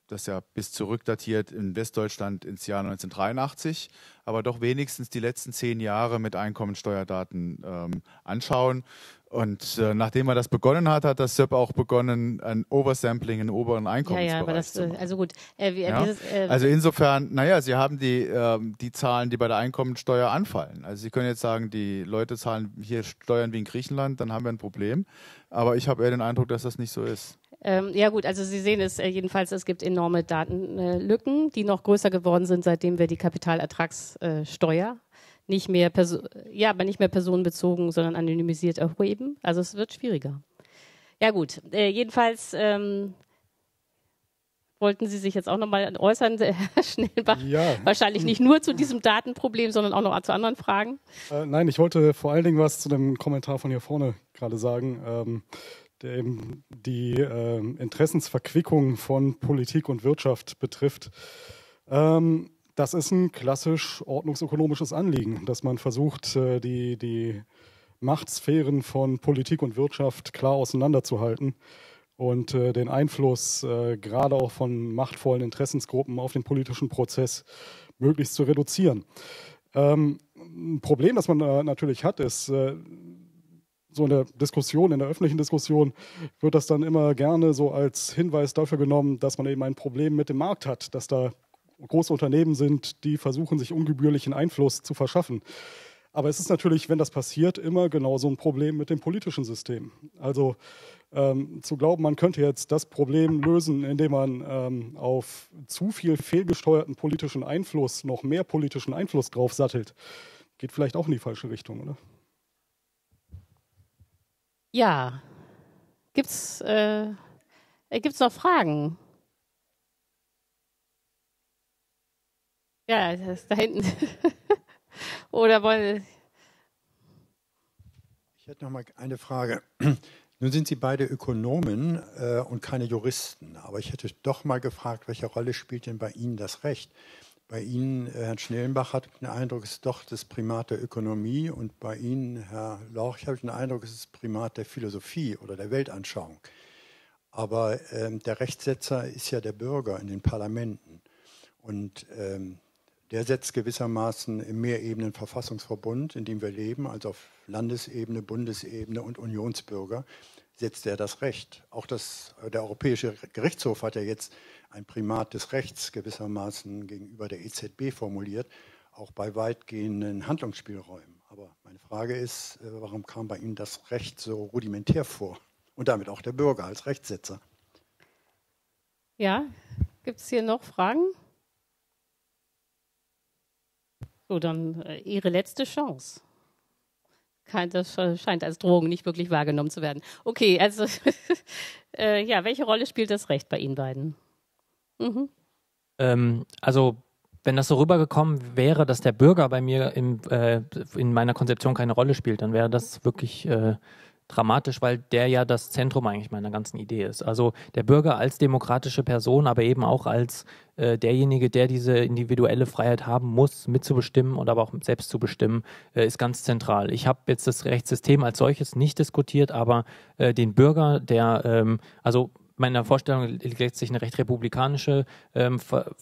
das ja bis zurückdatiert in Westdeutschland ins Jahr 1983, aber doch wenigstens die letzten 10 Jahre mit Einkommensteuerdaten anschauen. Und nachdem er das begonnen hat, hat das SOEP auch begonnen, ein Oversampling in den oberen Einkommensbereich zu machen. Also gut. Also insofern, naja, Sie haben die Zahlen, die bei der Einkommensteuer anfallen. Also Sie können jetzt sagen, die Leute zahlen hier Steuern wie in Griechenland, dann haben wir ein Problem. Aber ich habe eher den Eindruck, dass das nicht so ist. Ja gut, also Sie sehen es jedenfalls, es gibt enorme Datenlücken, die noch größer geworden sind, seitdem wir die Kapitalertragssteuer nicht mehr personenbezogen, sondern anonymisiert erheben. Also es wird schwieriger. Ja gut, jedenfalls wollten Sie sich jetzt auch nochmal äußern, Herr Schnellenbach? Ja. Wahrscheinlich nicht nur zu diesem Datenproblem, sondern auch noch zu anderen Fragen. Nein, ich wollte vor allen Dingen was zu dem Kommentar von hier vorne gerade sagen. Der eben die Interessensverquickung von Politik und Wirtschaft betrifft. Das ist ein klassisch ordnungsökonomisches Anliegen, dass man versucht, die Machtsphären von Politik und Wirtschaft klar auseinanderzuhalten und den Einfluss gerade auch von machtvollen Interessensgruppen auf den politischen Prozess möglichst zu reduzieren. Ein Problem, das man natürlich hat, ist, so in der Diskussion, in der öffentlichen Diskussion, wird das dann immer gerne so als Hinweis dafür genommen, dass man eben ein Problem mit dem Markt hat, dass da große Unternehmen sind, die versuchen, sich ungebührlichen Einfluss zu verschaffen. Aber es ist natürlich, wenn das passiert, immer genauso ein Problem mit dem politischen System. Also zu glauben, man könnte jetzt das Problem lösen, indem man auf zu viel fehlgesteuerten politischen Einfluss noch mehr politischen Einfluss drauf sattelt, geht vielleicht auch in die falsche Richtung, oder? Ja, gibt's noch Fragen? Ja, das ist da hinten. Oder wollen Sie? Ich hätte noch mal eine Frage. Nun sind Sie beide Ökonomen und keine Juristen, aber ich hätte doch mal gefragt, welche Rolle spielt denn bei Ihnen das Recht? Bei Ihnen, Herr Schnellenbach, habe ich den Eindruck, es ist doch das Primat der Ökonomie. Und bei Ihnen, Herr Lorch, habe ich den Eindruck, es ist das Primat der Philosophie oder der Weltanschauung. Aber der Rechtssetzer ist ja der Bürger in den Parlamenten. Und der setzt gewissermaßen im Mehrebenen-Verfassungsverbund, in dem wir leben, also auf Landesebene, Bundesebene und Unionsbürger, setzt er das Recht. Auch der Europäische Gerichtshof hat ja jetzt ein Primat des Rechts gewissermaßen gegenüber der EZB formuliert, auch bei weitgehenden Handlungsspielräumen. Aber meine Frage ist, warum kam bei Ihnen das Recht so rudimentär vor? Und damit auch der Bürger als Rechtssetzer. Ja, gibt es hier noch Fragen? So, dann Ihre letzte Chance. Das scheint als Drogen nicht wirklich wahrgenommen zu werden. Okay, also ja, welche Rolle spielt das Recht bei Ihnen beiden? Mhm. Also wenn das so rübergekommen wäre, dass der Bürger bei mir in meiner Konzeption keine Rolle spielt, dann wäre das wirklich dramatisch, weil der ja das Zentrum eigentlich meiner ganzen Idee ist. Also der Bürger als demokratische Person, aber eben auch als derjenige, der diese individuelle Freiheit haben muss, mitzubestimmen und aber auch selbst zu bestimmen, ist ganz zentral. Ich habe jetzt das Rechtssystem als solches nicht diskutiert, aber den Bürger, der also meiner Vorstellung legt sich eine recht republikanische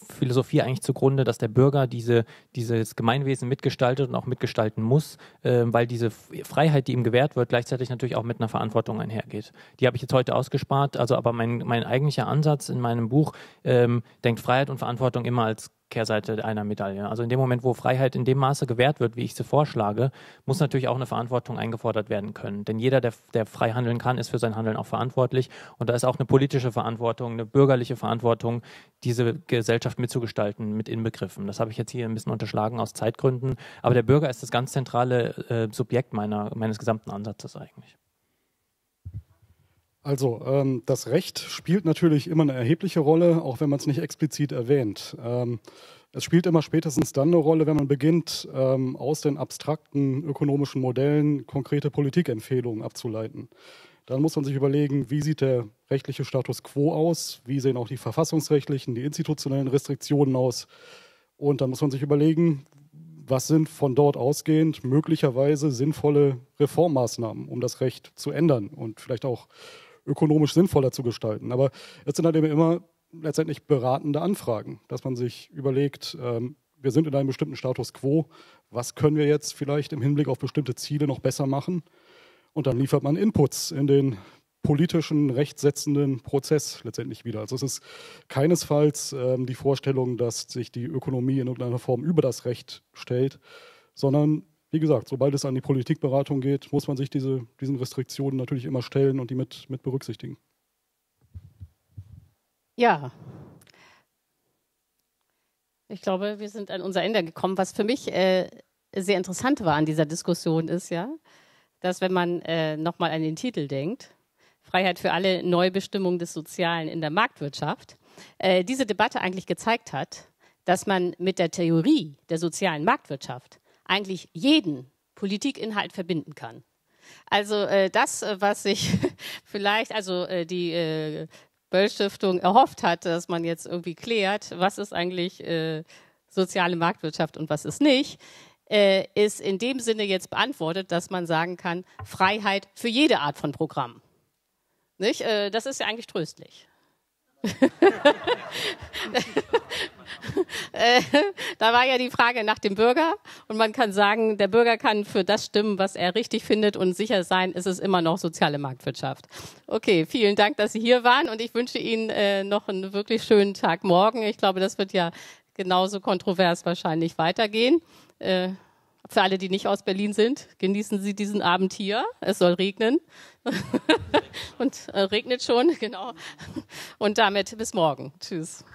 Philosophie eigentlich zugrunde, dass der Bürger dieses Gemeinwesen mitgestaltet und auch mitgestalten muss, weil diese Freiheit, die ihm gewährt wird, gleichzeitig natürlich auch mit einer Verantwortung einhergeht. Die habe ich jetzt heute ausgespart, also aber mein eigentlicher Ansatz in meinem Buch denkt Freiheit und Verantwortung immer als Kehrseite einer Medaille. Also in dem Moment, wo Freiheit in dem Maße gewährt wird, wie ich sie vorschlage, muss natürlich auch eine Verantwortung eingefordert werden können. Denn jeder, der frei handeln kann, ist für sein Handeln auch verantwortlich. Und da ist auch eine politische Verantwortung, eine bürgerliche Verantwortung, diese Gesellschaft mitzugestalten, mit inbegriffen. Das habe ich jetzt hier ein bisschen unterschlagen aus Zeitgründen. Aber der Bürger ist das ganz zentrale Subjekt meines gesamten Ansatzes eigentlich. Also das Recht spielt natürlich immer eine erhebliche Rolle, auch wenn man es nicht explizit erwähnt. Es spielt immer spätestens dann eine Rolle, wenn man beginnt, aus den abstrakten ökonomischen Modellen konkrete Politikempfehlungen abzuleiten. Dann muss man sich überlegen, wie sieht der rechtliche Status quo aus, wie sehen auch die verfassungsrechtlichen, die institutionellen Restriktionen aus. Und dann muss man sich überlegen, was sind von dort ausgehend möglicherweise sinnvolle Reformmaßnahmen, um das Recht zu ändern und vielleicht auch ökonomisch sinnvoller zu gestalten. Aber es sind halt eben immer letztendlich beratende Anfragen, dass man sich überlegt, wir sind in einem bestimmten Status quo, was können wir jetzt vielleicht im Hinblick auf bestimmte Ziele noch besser machen? Und dann liefert man Inputs in den politischen, rechtssetzenden Prozess letztendlich wieder. Also es ist keinesfalls die Vorstellung, dass sich die Ökonomie in irgendeiner Form über das Recht stellt, sondern wie gesagt, sobald es an die Politikberatung geht, muss man sich diesen Restriktionen natürlich immer stellen und die mit berücksichtigen. Ja, ich glaube, wir sind an unser Ende gekommen. Was für mich sehr interessant war an dieser Diskussion ist, ja, dass wenn man nochmal an den Titel denkt, Freiheit für alle, Neubestimmung des Sozialen in der Marktwirtschaft, diese Debatte eigentlich gezeigt hat, dass man mit der Theorie der sozialen Marktwirtschaft eigentlich jeden Politikinhalt verbinden kann. Also das, was sich vielleicht die Böll-Stiftung erhofft hat, dass man jetzt irgendwie klärt, was ist eigentlich soziale Marktwirtschaft und was ist nicht, ist in dem Sinne jetzt beantwortet, dass man sagen kann, Freiheit für jede Art von Programm. Nicht? Das ist ja eigentlich tröstlich. Da war ja die Frage nach dem Bürger und man kann sagen, der Bürger kann für das stimmen, was er richtig findet und sicher sein, ist es immer noch soziale Marktwirtschaft. Okay, vielen Dank, dass Sie hier waren und ich wünsche Ihnen noch einen wirklich schönen Tag morgen. Ich glaube, das wird ja genauso kontrovers wahrscheinlich weitergehen. Für alle, die nicht aus Berlin sind, genießen Sie diesen Abend hier. Es soll regnen. Und regnet schon, genau. Und damit bis morgen. Tschüss.